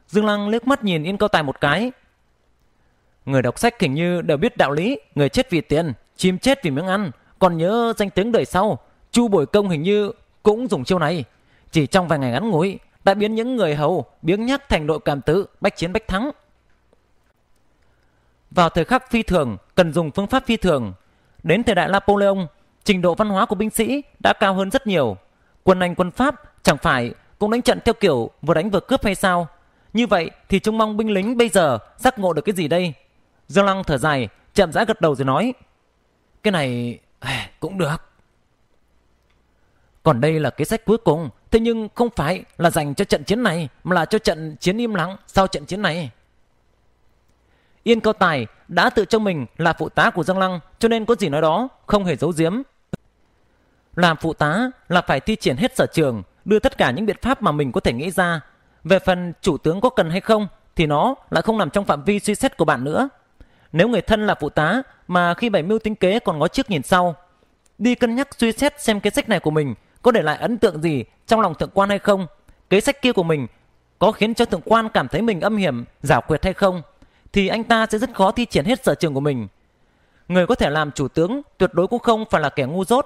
Dương Lăng liếc mắt nhìn Yên Cao Tài một cái. Người đọc sách hình như đều biết đạo lý người chết vì tiền, chim chết vì miếng ăn, còn nhớ danh tiếng đời sau. Chu Bồi Công hình như cũng dùng chiêu này, chỉ trong vài ngày ngắn ngủi đã biến những người hầu biếng nhác thành đội cảm tử, bách chiến bách thắng. Vào thời khắc phi thường cần dùng phương pháp phi thường. Đến thời đại Napoleon, trình độ văn hóa của binh sĩ đã cao hơn rất nhiều. Quân Anh quân Pháp chẳng phải cũng đánh trận theo kiểu vừa đánh vừa cướp hay sao? Như vậy thì trông mong binh lính bây giờ giác ngộ được cái gì đây? Dương Lăng thở dài, chậm rãi gật đầu rồi nói: cái này cũng được. Còn đây là kế sách cuối cùng, thế nhưng không phải là dành cho trận chiến này, mà là cho trận chiến im lặng sau trận chiến này. Yên Cao Tài đã tự cho mình là phụ tá của Dương Lăng, cho nên có gì nói đó, không hề giấu giếm. Làm phụ tá là phải thi triển hết sở trường, đưa tất cả những biện pháp mà mình có thể nghĩ ra. Về phần chủ tướng có cần hay không thì nó lại không nằm trong phạm vi suy xét của bạn nữa. Nếu người thân là phụ tá mà khi bày mưu tính kế còn ngó trước nhìn sau, đi cân nhắc suy xét xem kế sách này của mình có để lại ấn tượng gì trong lòng thượng quan hay không, kế sách kia của mình có khiến cho thượng quan cảm thấy mình âm hiểm, giả quyệt hay không, thì anh ta sẽ rất khó thi triển hết sở trường của mình. Người có thể làm chủ tướng tuyệt đối cũng không phải là kẻ ngu dốt.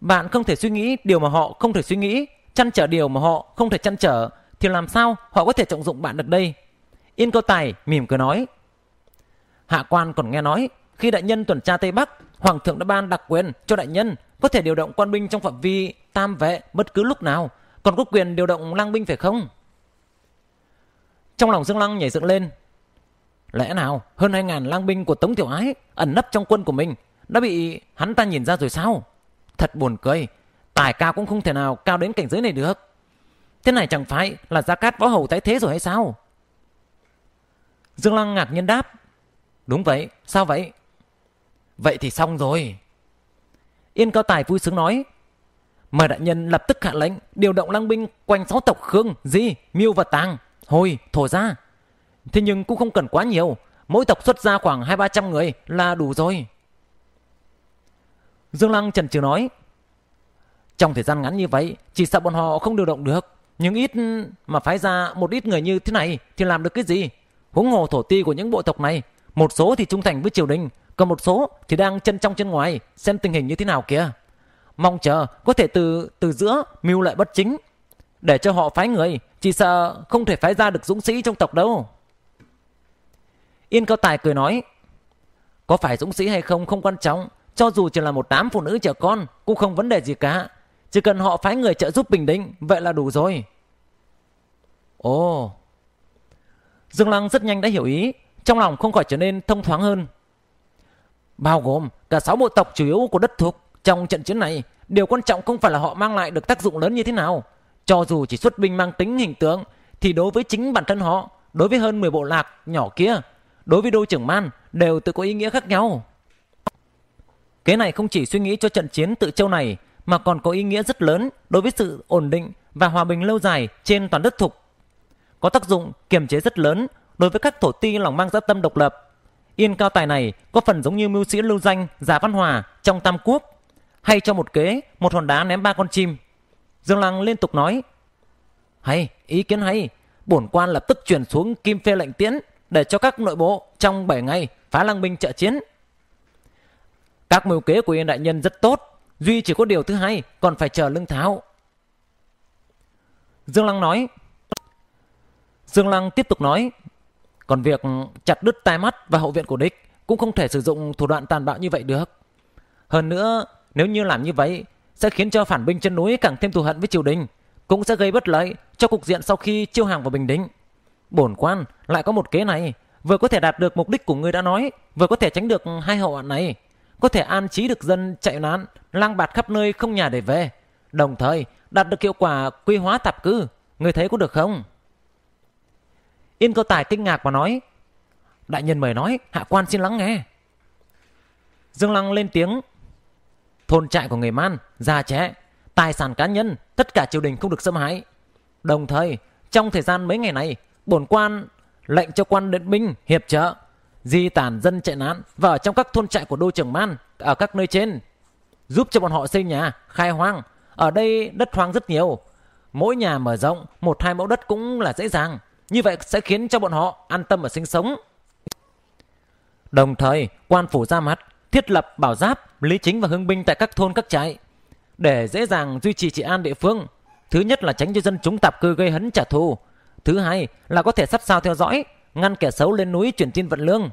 Bạn không thể suy nghĩ điều mà họ không thể suy nghĩ, chăn trở điều mà họ không thể chăn trở, thì làm sao họ có thể trọng dụng bạn được đây? Yên Cao Tài mỉm cười nói: hạ quan còn nghe nói khi đại nhân tuần tra Tây Bắc, hoàng thượng đã ban đặc quyền cho đại nhân có thể điều động quan binh trong phạm vi tam vệ bất cứ lúc nào, còn có quyền điều động lang binh phải không? Trong lòng Dương Lăng nhảy dựng lên. Lẽ nào hơn hai ngàn lang binh của Tống Tiểu Ái ẩn nấp trong quân của mình đã bị hắn ta nhìn ra rồi sao? Thật buồn cười, tài cao cũng không thể nào cao đến cảnh giới này được. Thế này chẳng phải là Gia Cát võ hầu tái thế rồi hay sao? Dương Lăng ngạc nhiên đáp: đúng vậy, sao vậy? Vậy thì xong rồi. Yên Cao Tài vui sướng nói: mời đại nhân lập tức hạ lệnh điều động lang binh quanh sáu tộc Khương, Di, Miêu và Tàng, Hồi, Thổ ra. Thế nhưng cũng không cần quá nhiều, mỗi tộc xuất ra khoảng hai ba trăm người là đủ rồi. Dương Lăng chần chừ nói: trong thời gian ngắn như vậy chỉ sợ bọn họ không điều động được, nhưng ít mà phái ra một ít người như thế này thì làm được cái gì? Huống hồ thổ ti của những bộ tộc này, một số thì trung thành với triều đình, còn một số thì đang chân trong chân ngoài, xem tình hình như thế nào kìa. Mong chờ có thể từ từ giữa mưu lợi bất chính. Để cho họ phái người, chỉ sợ không thể phái ra được dũng sĩ trong tộc đâu. Yên Cao Tài cười nói: có phải dũng sĩ hay không không quan trọng, cho dù chỉ là một đám phụ nữ trẻ con cũng không vấn đề gì cả, chỉ cần họ phái người trợ giúp bình định vậy là đủ rồi. Ồ, Dương Lăng rất nhanh đã hiểu ý, trong lòng không khỏi trở nên thông thoáng hơn. Bao gồm cả sáu bộ tộc chủ yếu của đất Thục trong trận chiến này, điều quan trọng không phải là họ mang lại được tác dụng lớn như thế nào, cho dù chỉ xuất binh mang tính hình tượng thì đối với chính bản thân họ, đối với hơn mười bộ lạc nhỏ kia, đối với Đô Chưởng Man đều tự có ý nghĩa khác nhau. Cái này không chỉ suy nghĩ cho trận chiến Tự Châu này, mà còn có ý nghĩa rất lớn đối với sự ổn định và hòa bình lâu dài trên toàn đất Thục, có tác dụng kiềm chế rất lớn đối với các thổ ti lòng mang dã tâm độc lập. Yên Cao Tài này có phần giống như mưu sĩ Lưu Danh, Giả Văn Hòa trong Tam Quốc, hay cho một kế một hòn đá ném ba con chim. Dương Lăng liên tục nói: "Hay, ý kiến hay, bổn quan lập tức chuyển xuống Kim Phê lệnh tiễn để cho các nội bộ trong bảy ngày phá lăng binh trợ chiến." Các mưu kế của Yên đại nhân rất tốt, duy chỉ có điều thứ hai còn phải chờ Lương Tháo. Dương Lăng nói. Dương Lăng tiếp tục nói: "Còn việc chặt đứt tai mắt và hậu viện của địch cũng không thể sử dụng thủ đoạn tàn bạo như vậy được. Hơn nữa, nếu như làm như vậy sẽ khiến cho phản binh chân núi càng thêm thù hận với triều đình, cũng sẽ gây bất lợi cho cục diện sau khi chiêu hàng vào Bình Định. Bổn quan lại có một kế này, vừa có thể đạt được mục đích của ngươi đã nói, vừa có thể tránh được hai hậu hoạn này, có thể an trí được dân chạy nạn lang bạt khắp nơi không nhà để về, đồng thời đạt được hiệu quả quy hóa tạp cư. Ngươi thấy có được không?" Yên Cao Tài kinh ngạc và nói: "Đại nhân mời nói, hạ quan xin lắng nghe." Dương Lăng lên tiếng: "Thôn trại của người Man, già trẻ, tài sản cá nhân, tất cả triều đình không được xâm hại. Đồng thời, trong thời gian mấy ngày này, bổn quan lệnh cho quan điện binh hiệp trợ di tản dân chạy nạn và ở trong các thôn trại của Đô Chưởng Man ở các nơi trên, giúp cho bọn họ xây nhà, khai hoang. Ở đây đất hoang rất nhiều, mỗi nhà mở rộng một hai mẫu đất cũng là dễ dàng. Như vậy sẽ khiến cho bọn họ an tâm và sinh sống. Đồng thời, quan phủ ra mặt thiết lập bảo giáp, lý chính và hưng binh tại các thôn các trại để dễ dàng duy trì trị an địa phương. Thứ nhất là tránh cho dân chúng tạp cư gây hấn trả thù. Thứ hai là có thể sắp sao theo dõi, ngăn kẻ xấu lên núi chuyển tin vận lương.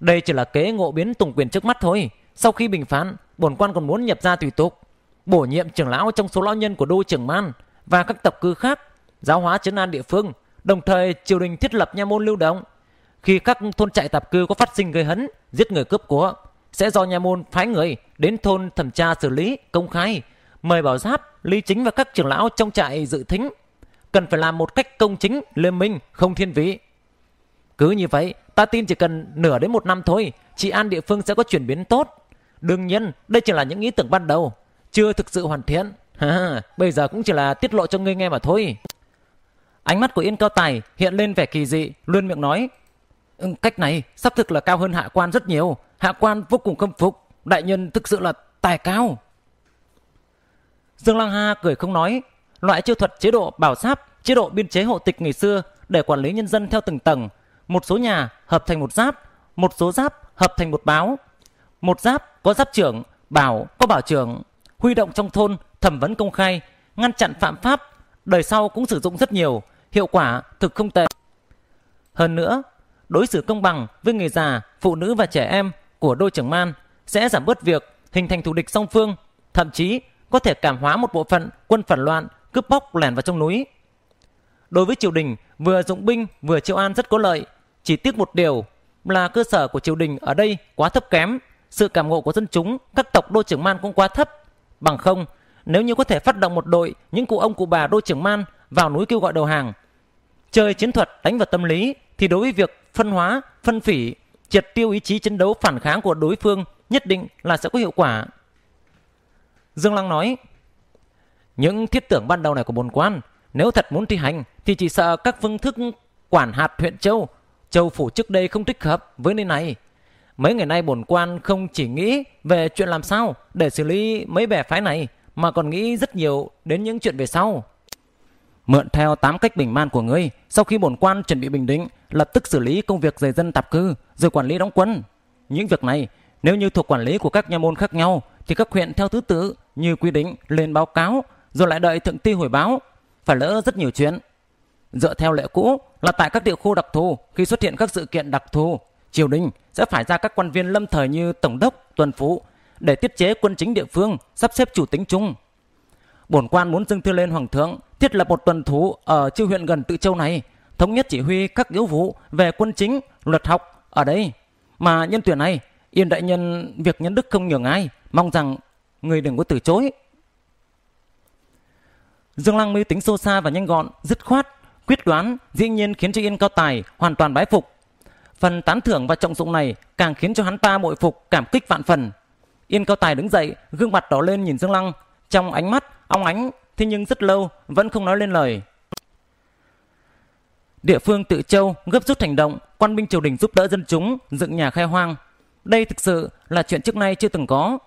Đây chỉ là kế ngộ biến tùng quyền trước mắt thôi. Sau khi bình phán, bổn quan còn muốn nhập gia tùy tục, bổ nhiệm trưởng lão trong số lão nhân của Đô Chưởng Man và các tập cư khác, giáo hóa trấn an địa phương. Đồng thời triều đình thiết lập nha môn lưu động, khi các thôn trại tạp cư có phát sinh gây hấn, giết người cướp của, sẽ do nha môn phái người đến thôn thẩm tra xử lý công khai, mời bảo giáp, lý chính và các trưởng lão trong trại dự thính. Cần phải làm một cách công chính, liên minh, không thiên vị. Cứ như vậy, ta tin chỉ cần nửa đến một năm thôi, trị an địa phương sẽ có chuyển biến tốt. Đương nhiên, đây chỉ là những ý tưởng ban đầu, chưa thực sự hoàn thiện. À, bây giờ cũng chỉ là tiết lộ cho ngươi nghe mà thôi." Ánh mắt của Yên Cao Tài hiện lên vẻ kỳ dị, luôn miệng nói: "Cách này sắp thực là cao hơn hạ quan rất nhiều, hạ quan vô cùng khâm phục, đại nhân thực sự là tài cao." Dương Lăng ha cười không nói. Loại chiêu thuật chế độ bảo giáp, chế độ biên chế hộ tịch ngày xưa để quản lý nhân dân theo từng tầng, một số nhà hợp thành một giáp, một số giáp hợp thành một báo, một giáp có giáp trưởng, bảo có bảo trưởng, huy động trong thôn thẩm vấn công khai, ngăn chặn phạm pháp, đời sau cũng sử dụng rất nhiều, hiệu quả thực không tệ. Hơn nữa, đối xử công bằng với người già, phụ nữ và trẻ em của Đô Chưởng Man sẽ giảm bớt việc hình thành thù địch song phương, thậm chí có thể cảm hóa một bộ phận quân phản loạn cướp bóc lẻn vào trong núi. Đối với triều đình, vừa dụng binh vừa chiêu an rất có lợi, chỉ tiếc một điều là cơ sở của triều đình ở đây quá thấp kém, sự cảm ngộ của dân chúng các tộc Đô Chưởng Man cũng quá thấp. Bằng không, nếu như có thể phát động một đội những cụ ông cụ bà Đô Chưởng Man vào núi kêu gọi đầu hàng, chơi chiến thuật đánh vào tâm lý, thì đối với việc phân hóa, phân phỉ, triệt tiêu ý chí chiến đấu phản kháng của đối phương nhất định là sẽ có hiệu quả. Dương Lăng nói: "Những thiết tưởng ban đầu này của bổn quan, nếu thật muốn thi hành thì chỉ sợ các phương thức quản hạt huyện châu, châu phủ trước đây không thích hợp với nơi này. Mấy ngày nay bổn quan không chỉ nghĩ về chuyện làm sao để xử lý mấy bè phái này, mà còn nghĩ rất nhiều đến những chuyện về sau. Mượn theo tám cách bình man của ngươi, sau khi bổn quan chuẩn bị bình định, lập tức xử lý công việc dày dân tạp cư, rồi quản lý đóng quân. Những việc này nếu như thuộc quản lý của các nha môn khác nhau, thì các huyện theo thứ tự như quy định lên báo cáo, rồi lại đợi thượng ti hồi báo, phải lỡ rất nhiều chuyện. Dựa theo lệ cũ là tại các địa khu đặc thù, khi xuất hiện các sự kiện đặc thù, triều đình sẽ phải ra các quan viên lâm thời như tổng đốc, tuần phụ để tiết chế quân chính địa phương, sắp xếp chủ tính chung. Bổn quan muốn dâng thư lên hoàng thượng, thiết lập một tuần thú ở chư huyện gần Tự Châu này, thống nhất chỉ huy các yếu vụ về quân chính, luật học ở đây. Mà nhân tuyển này, Yên đại nhân việc nhân đức không nhường ai, mong rằng người đừng có từ chối." Dương Lăng mưu tính sâu xa và nhanh gọn, dứt khoát, quyết đoán, dĩ nhiên khiến cho Yên Cao Tài hoàn toàn bái phục. Phần tán thưởng và trọng dụng này càng khiến cho hắn ta bội phục, cảm kích vạn phần. Yên Cao Tài đứng dậy, gương mặt đỏ lên nhìn Dương Lăng, Trong ánh mắt óng ánh, thế nhưng rất lâu vẫn không nói lên lời. Địa phương Tự Châu gấp rút hành động, quan binh triều đình giúp đỡ dân chúng dựng nhà khai hoang. Đây thực sự là chuyện trước nay chưa từng có.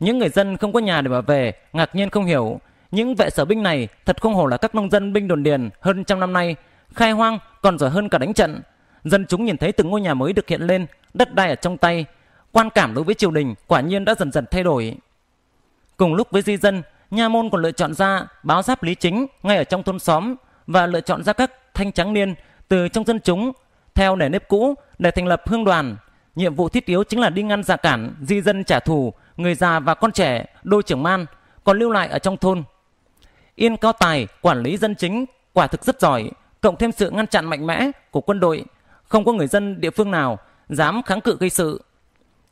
Những người dân không có nhà để bảo vệ ngạc nhiên không hiểu, những vệ sở binh này thật không hổ là các nông dân binh đồn điền hơn trăm năm nay, khai hoang còn giỏi hơn cả đánh trận. Dân chúng nhìn thấy từng ngôi nhà mới được hiện lên, đất đai ở trong tay, quan cảm đối với triều đình quả nhiên đã dần dần thay đổi. Cùng lúc với di dân, nha môn còn lựa chọn ra báo giáp lý chính ngay ở trong thôn xóm và lựa chọn ra các thanh trắng niên từ trong dân chúng theo nề nếp cũ để thành lập hương đoàn. Nhiệm vụ thiết yếu chính là đi ngăn giặc cản, di dân trả thù, người già và con trẻ đô chưởng man còn lưu lại ở trong thôn. Yên Cao Tài quản lý dân chính quả thực rất giỏi, cộng thêm sự ngăn chặn mạnh mẽ của quân đội, không có người dân địa phương nào dám kháng cự gây sự.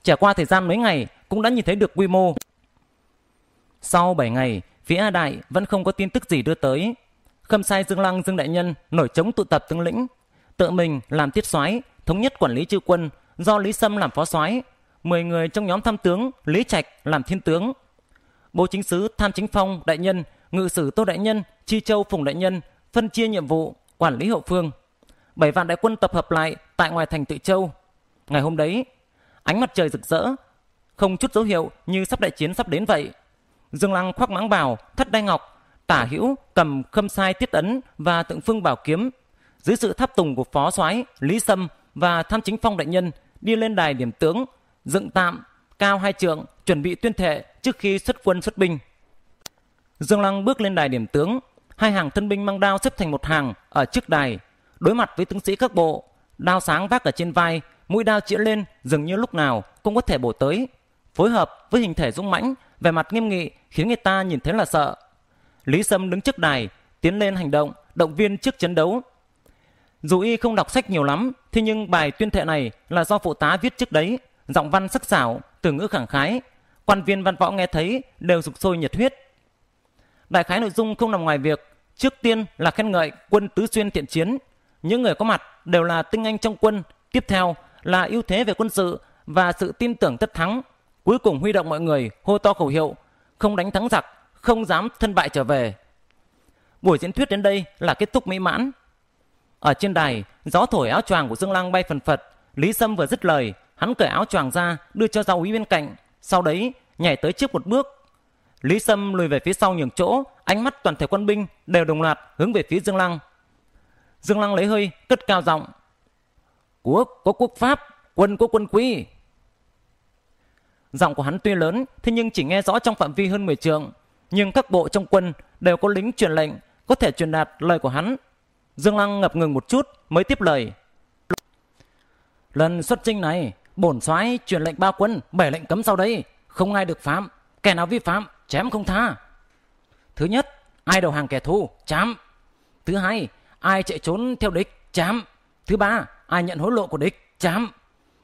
Trải qua thời gian mấy ngày cũng đã nhìn thấy được quy mô. Sau bảy ngày, phía A Đại vẫn không có tin tức gì đưa tới. Khâm sai Dương Lăng Dương Đại Nhân nổi trống tụ tập tướng lĩnh, tự mình làm tiết soái, thống nhất quản lý chư quân, do Lý Sâm làm phó soái, mười người trong nhóm tham tướng Lý Trạch làm thiên tướng. Bộ chính sứ Tham Chính Phong Đại Nhân, ngự sử Tô Đại Nhân, Chi Châu Phùng Đại Nhân phân chia nhiệm vụ quản lý hậu phương. Bảy vạn đại quân tập hợp lại tại ngoài thành Tự Châu. Ngày hôm đấy, ánh mặt trời rực rỡ, không chút dấu hiệu như sắp đại chiến sắp đến vậy. Dương Lăng khoác mãng bào, thắt đai ngọc, tả hữu cầm khâm sai tiết ấn và tượng phương bảo kiếm, dưới sự tháp tùng của phó soái Lý Sâm và Tham Chính Phong Đại Nhân đi lên đài điểm tướng, dựng tạm cao hai trượng, chuẩn bị tuyên thệ trước khi xuất quân xuất binh. Dương Lăng bước lên đài điểm tướng, hai hàng thân binh mang đao xếp thành một hàng ở trước đài, đối mặt với tướng sĩ các bộ, đao sáng vác ở trên vai, mũi đao chĩa lên dường như lúc nào cũng có thể bổ tới, phối hợp với hình thể dũng mãnh, vẻ mặt nghiêm nghị khiến người ta nhìn thấy là sợ. Lý Sâm đứng trước đài, tiến lên hành động, động viên trước chiến đấu. Dù y không đọc sách nhiều lắm, thế nhưng bài tuyên thệ này là do phụ tá viết trước đấy, giọng văn sắc sảo, từ ngữ khẳng khái, quan viên văn võ nghe thấy đều sục sôi nhiệt huyết. Đại khái nội dung không nằm ngoài việc trước tiên là khen ngợi quân tứ xuyên thiện chiến, những người có mặt đều là tinh anh trong quân, tiếp theo là ưu thế về quân sự và sự tin tưởng tất thắng, cuối cùng huy động mọi người hô to khẩu hiệu không đánh thắng giặc, không dám thân bại trở về. Buổi diễn thuyết đến đây là kết thúc mỹ mãn. Ở trên đài, gió thổi áo choàng của Dương Lăng bay phần phật. Lý Sâm vừa dứt lời, hắn cởi áo choàng ra đưa cho giáo úy bên cạnh, sau đấy nhảy tới trước một bước. Lý Sâm lùi về phía sau nhường chỗ, ánh mắt toàn thể quân binh đều đồng loạt hướng về phía Dương Lăng. Dương Lăng lấy hơi, cất cao giọng: "Quốc có quốc pháp, quân có quân quy." Giọng của hắn tuy lớn, thế nhưng chỉ nghe rõ trong phạm vi hơn mười trượng, nhưng các bộ trong quân đều có lính truyền lệnh, có thể truyền đạt lời của hắn. Dương Lăng ngập ngừng một chút mới tiếp lời: "Lần xuất chinh này, bổn soái truyền lệnh ba quân, bảy lệnh cấm sau đây, không ai được phạm, kẻ nào vi phạm chém không tha. Thứ nhất, ai đầu hàng kẻ thù chém. Thứ hai, ai chạy trốn theo địch chém. Thứ ba, ai nhận hối lộ của địch chém.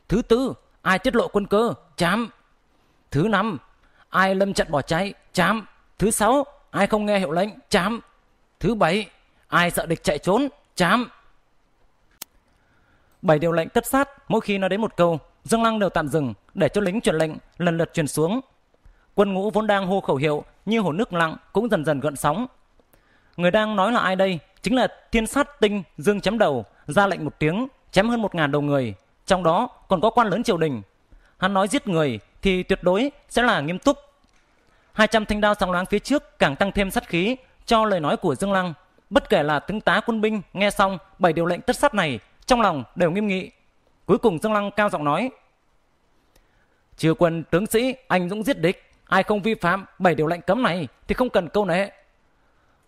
Thứ tư, ai tiết lộ quân cơ chém. Thứ năm, ai lâm trận bỏ chạy chém. Thứ sáu, ai không nghe hiệu lệnh chém. Thứ bảy, ai sợ địch chạy trốn chém." Bảy điều lệnh tất sát, mỗi khi nói đến một câu, Dương Lăng đều tạm dừng để cho lính truyền lệnh lần lượt truyền xuống. Quân ngũ vốn đang hô khẩu hiệu như hồ nước lặng cũng dần dần gợn sóng. Người đang nói là ai đây? Chính là Thiên Sát Tinh Dương Chém Đầu, ra lệnh một tiếng chém hơn một ngàn đầu người, trong đó còn có quan lớn triều đình. Hắn nói giết người thì tuyệt đối sẽ là nghiêm túc. Hai trăm thanh đao sáng loáng phía trước càng tăng thêm sát khí cho lời nói của Dương Lăng. Bất kể là tướng tá quân binh nghe xong bảy điều lệnh tất sát này, trong lòng đều nghiêm nghị. Cuối cùng Dương Lăng cao giọng nói: "Chư quân tướng sĩ anh dũng giết địch, ai không vi phạm bảy điều lệnh cấm này thì không cần câu nệ.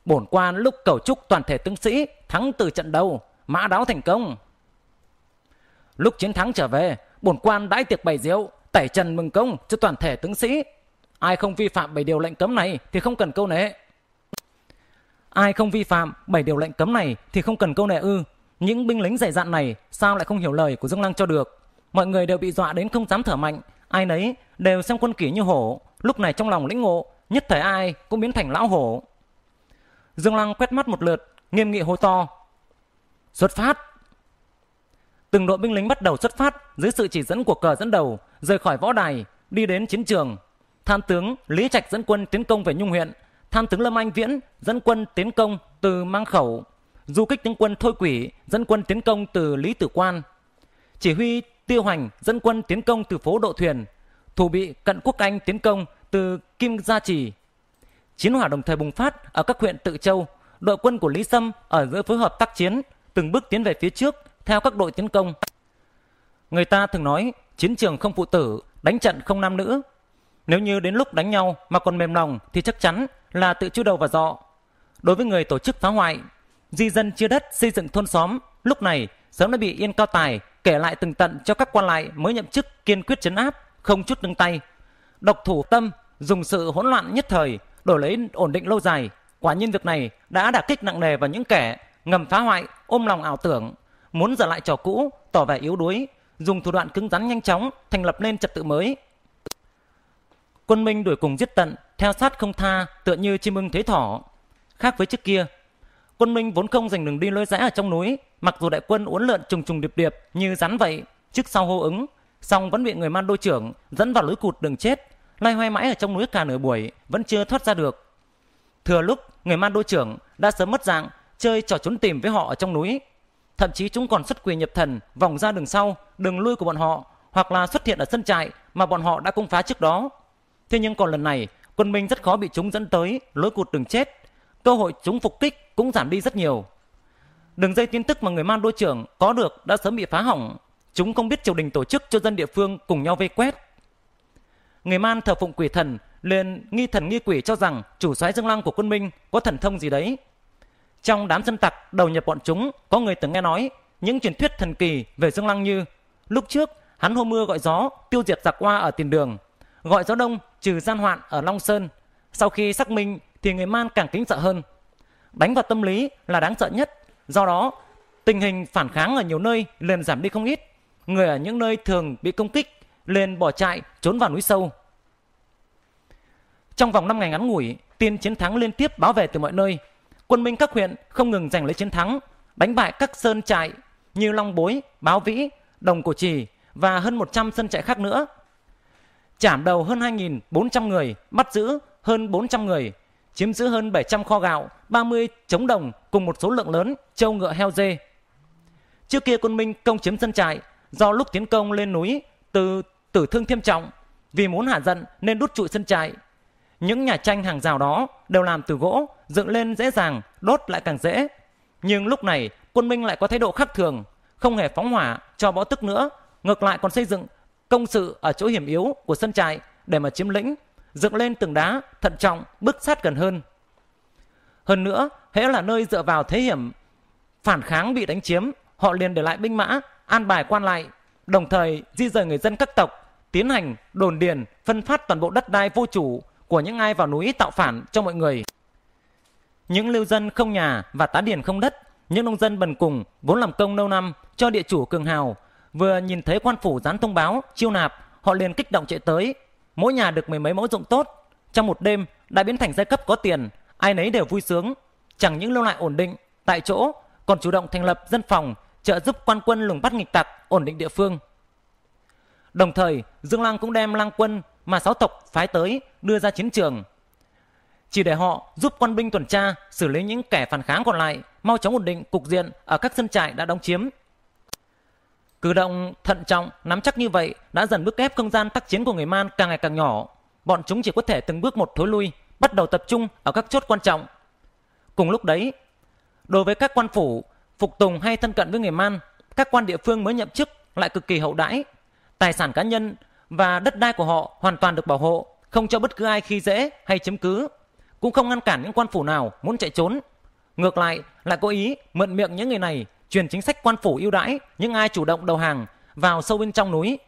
Bổn quan lúc cầu chúc toàn thể tướng sĩ thắng từ trận đầu, mã đáo thành công. Lúc chiến thắng trở về, bổn quan đãi tiệc bày rượu, tẩy trần mừng công cho toàn thể tướng sĩ. Ai không vi phạm bảy điều lệnh cấm này thì không cần câu nệ." Ai không vi phạm bảy điều lệnh cấm này thì không cần câu nệ ư? Những binh lính dày dạn này sao lại không hiểu lời của Dương Lăng cho được? Mọi người đều bị dọa đến không dám thở mạnh, ai nấy đều xem quân kỷ như hổ, lúc này trong lòng lĩnh ngộ, nhất thời ai cũng biến thành lão hổ. Dương Lăng quét mắt một lượt, nghiêm nghị hô to: "Xuất phát!" Từng đội binh lính bắt đầu xuất phát dưới sự chỉ dẫn của cờ dẫn đầu, rời khỏi võ đài, đi đến chiến trường. tham tướng Lý Trạch dẫn quân tiến công về Nhung huyện, tham tướng Lâm Anh Viễn dẫn quân tiến công từ Mang Khẩu, du kích tướng quân Thôi Quỷ dẫn quân tiến công từ Lý Tử Quan, chỉ huy Tiêu Hoành dẫn quân tiến công từ phố Độ Thuyền, thủ bị Cận Quốc Anh tiến công từ Kim Gia Trì. Chiến hỏa đồng thời bùng phát ở các huyện Tự Châu, đội quân của Lý Sâm ở giữa phối hợp tác chiến, từng bước tiến về phía trước theo các đội tiến công. Người ta thường nói chiến trường không phụ tử, đánh trận không nam nữ. Nếu như đến lúc đánh nhau mà còn mềm lòng thì chắc chắn là tự chui đầu vào giọ. Đối với người tổ chức phá hoại, di dân chia đất xây dựng thôn xóm, lúc này sớm đã bị Yên Cao Tài kể lại từng tận cho các quan lại mới nhậm chức kiên quyết trấn áp, không chút nương tay. Độc thủ tâm dùng sự hỗn loạn nhất thời đổi lấy ổn định lâu dài. Quả nhiên việc này đã đả kích nặng nề vào những kẻ ngầm phá hoại, ôm lòng ảo tưởng, muốn giở lại trò cũ, tỏ vẻ yếu đuối, dùng thủ đoạn cứng rắn nhanh chóng thành lập nên trật tự mới. Quân Minh đuổi cùng giết tận, theo sát không tha, tựa như chim ưng thế thỏ. Khác với trước kia, quân Minh vốn không dành đường đi lối rẽ ở trong núi, mặc dù đại quân uốn lượn trùng trùng điệp điệp như rắn vậy, trước sau hô ứng, song vẫn bị người Man Đô trưởng dẫn vào lối cụt đường chết, loay hoay mãi ở trong núi cả nửa buổi vẫn chưa thoát ra được. Thừa lúc người Man Đô trưởng đã sớm mất dạng, chơi trò trốn tìm với họ ở trong núi. Thậm chí chúng còn xuất quỷ nhập thần vòng ra đường sau, đường lui của bọn họ, hoặc là xuất hiện ở sân trại mà bọn họ đã công phá trước đó. Thế nhưng còn lần này, quân Minh rất khó bị chúng dẫn tới lối cụt đường chết, cơ hội chúng phục kích cũng giảm đi rất nhiều. Đường dây tin tức mà người Man Đô trưởng có được đã sớm bị phá hỏng, chúng không biết triều đình tổ chức cho dân địa phương cùng nhau vây quét. Người Man thờ phụng quỷ thần, liền nghi thần nghi quỷ cho rằng chủ soái Dương Lăng của quân Minh có thần thông gì đấy. Trong đám dân tặc đầu nhập bọn chúng, có người từng nghe nói những truyền thuyết thần kỳ về Dương Lăng như lúc trước hắn hô mưa gọi gió tiêu diệt giặc Hoa ở Tiền Đường, gọi gió đông trừ gian hoạn ở Long Sơn. Sau khi xác minh thì người Man càng kính sợ hơn. Đánh vào tâm lý là đáng sợ nhất, do đó tình hình phản kháng ở nhiều nơi liền giảm đi không ít. Người ở những nơi thường bị công kích liền bỏ chạy trốn vào núi sâu. Trong vòng năm ngày ngắn ngủi, tiên chiến thắng liên tiếp báo về từ mọi nơi. Quân Minh các huyện không ngừng giành lấy chiến thắng, đánh bại các sơn trại như Long Bối, Báo Vĩ, Đồng Cổ Trì và hơn một trăm sơn trại khác nữa. Trảm đầu hơn hai nghìn bốn trăm người, bắt giữ hơn bốn trăm người, chiếm giữ hơn bảy trăm kho gạo, ba mươi trống đồng cùng một số lượng lớn trâu ngựa heo dê. Trước kia quân Minh công chiếm sơn trại, do lúc tiến công lên núi từ tử thương thiêm trọng, vì muốn hạ giận nên đốt trụi sơn trại. Những nhà tranh hàng rào đó đều làm từ gỗ, dựng lên dễ dàng, đốt lại càng dễ. Nhưng lúc này quân Minh lại có thái độ khác thường, không hề phóng hỏa cho bỏ tức nữa, ngược lại còn xây dựng công sự ở chỗ hiểm yếu của sân trại để mà chiếm lĩnh, dựng lên tường đá thận trọng, bước sát gần hơn. Hơn nữa, hễ là nơi dựa vào thế hiểm phản kháng bị đánh chiếm, họ liền để lại binh mã, an bài quan lại, đồng thời di rời người dân các tộc, tiến hành đồn điền, phân phát toàn bộ đất đai vô chủ của những ai vào núi tạo phản cho mọi người. Những lưu dân không nhà và tá điền không đất, những nông dân bần cùng vốn làm công lâu năm cho địa chủ cường hào, vừa nhìn thấy quan phủ dán thông báo chiêu nạp, họ liền kích động chạy tới, mỗi nhà được mười mấy mẫu ruộng tốt. Trong một đêm đã biến thành giai cấp có tiền, ai nấy đều vui sướng, chẳng những lưu lại ổn định tại chỗ, còn chủ động thành lập dân phòng trợ giúp quan quân lùng bắt nghịch tặc, ổn định địa phương. Đồng thời, Dương Lăng cũng đem lang quân mà sáu tộc phái tới đưa ra chiến trường, chỉ để họ giúp quân binh tuần tra, xử lý những kẻ phản kháng còn lại, mau chóng ổn định cục diện ở các sân trại đã đóng chiếm. Cử động thận trọng, nắm chắc như vậy đã dần bức ép không gian tác chiến của người Man càng ngày càng nhỏ. Bọn chúng chỉ có thể từng bước một thối lui, bắt đầu tập trung ở các chốt quan trọng. Cùng lúc đấy, đối với các quan phủ phục tùng hay thân cận với người Man, các quan địa phương mới nhậm chức lại cực kỳ hậu đãi. Tài sản cá nhân và đất đai của họ hoàn toàn được bảo hộ, không cho bất cứ ai khi dễ hay chiếm cứ, cũng không ngăn cản những quan phủ nào muốn chạy trốn. Ngược lại, lại cố ý mượn miệng những người này truyền chính sách quan phủ ưu đãi những ai chủ động đầu hàng vào sâu bên trong núi.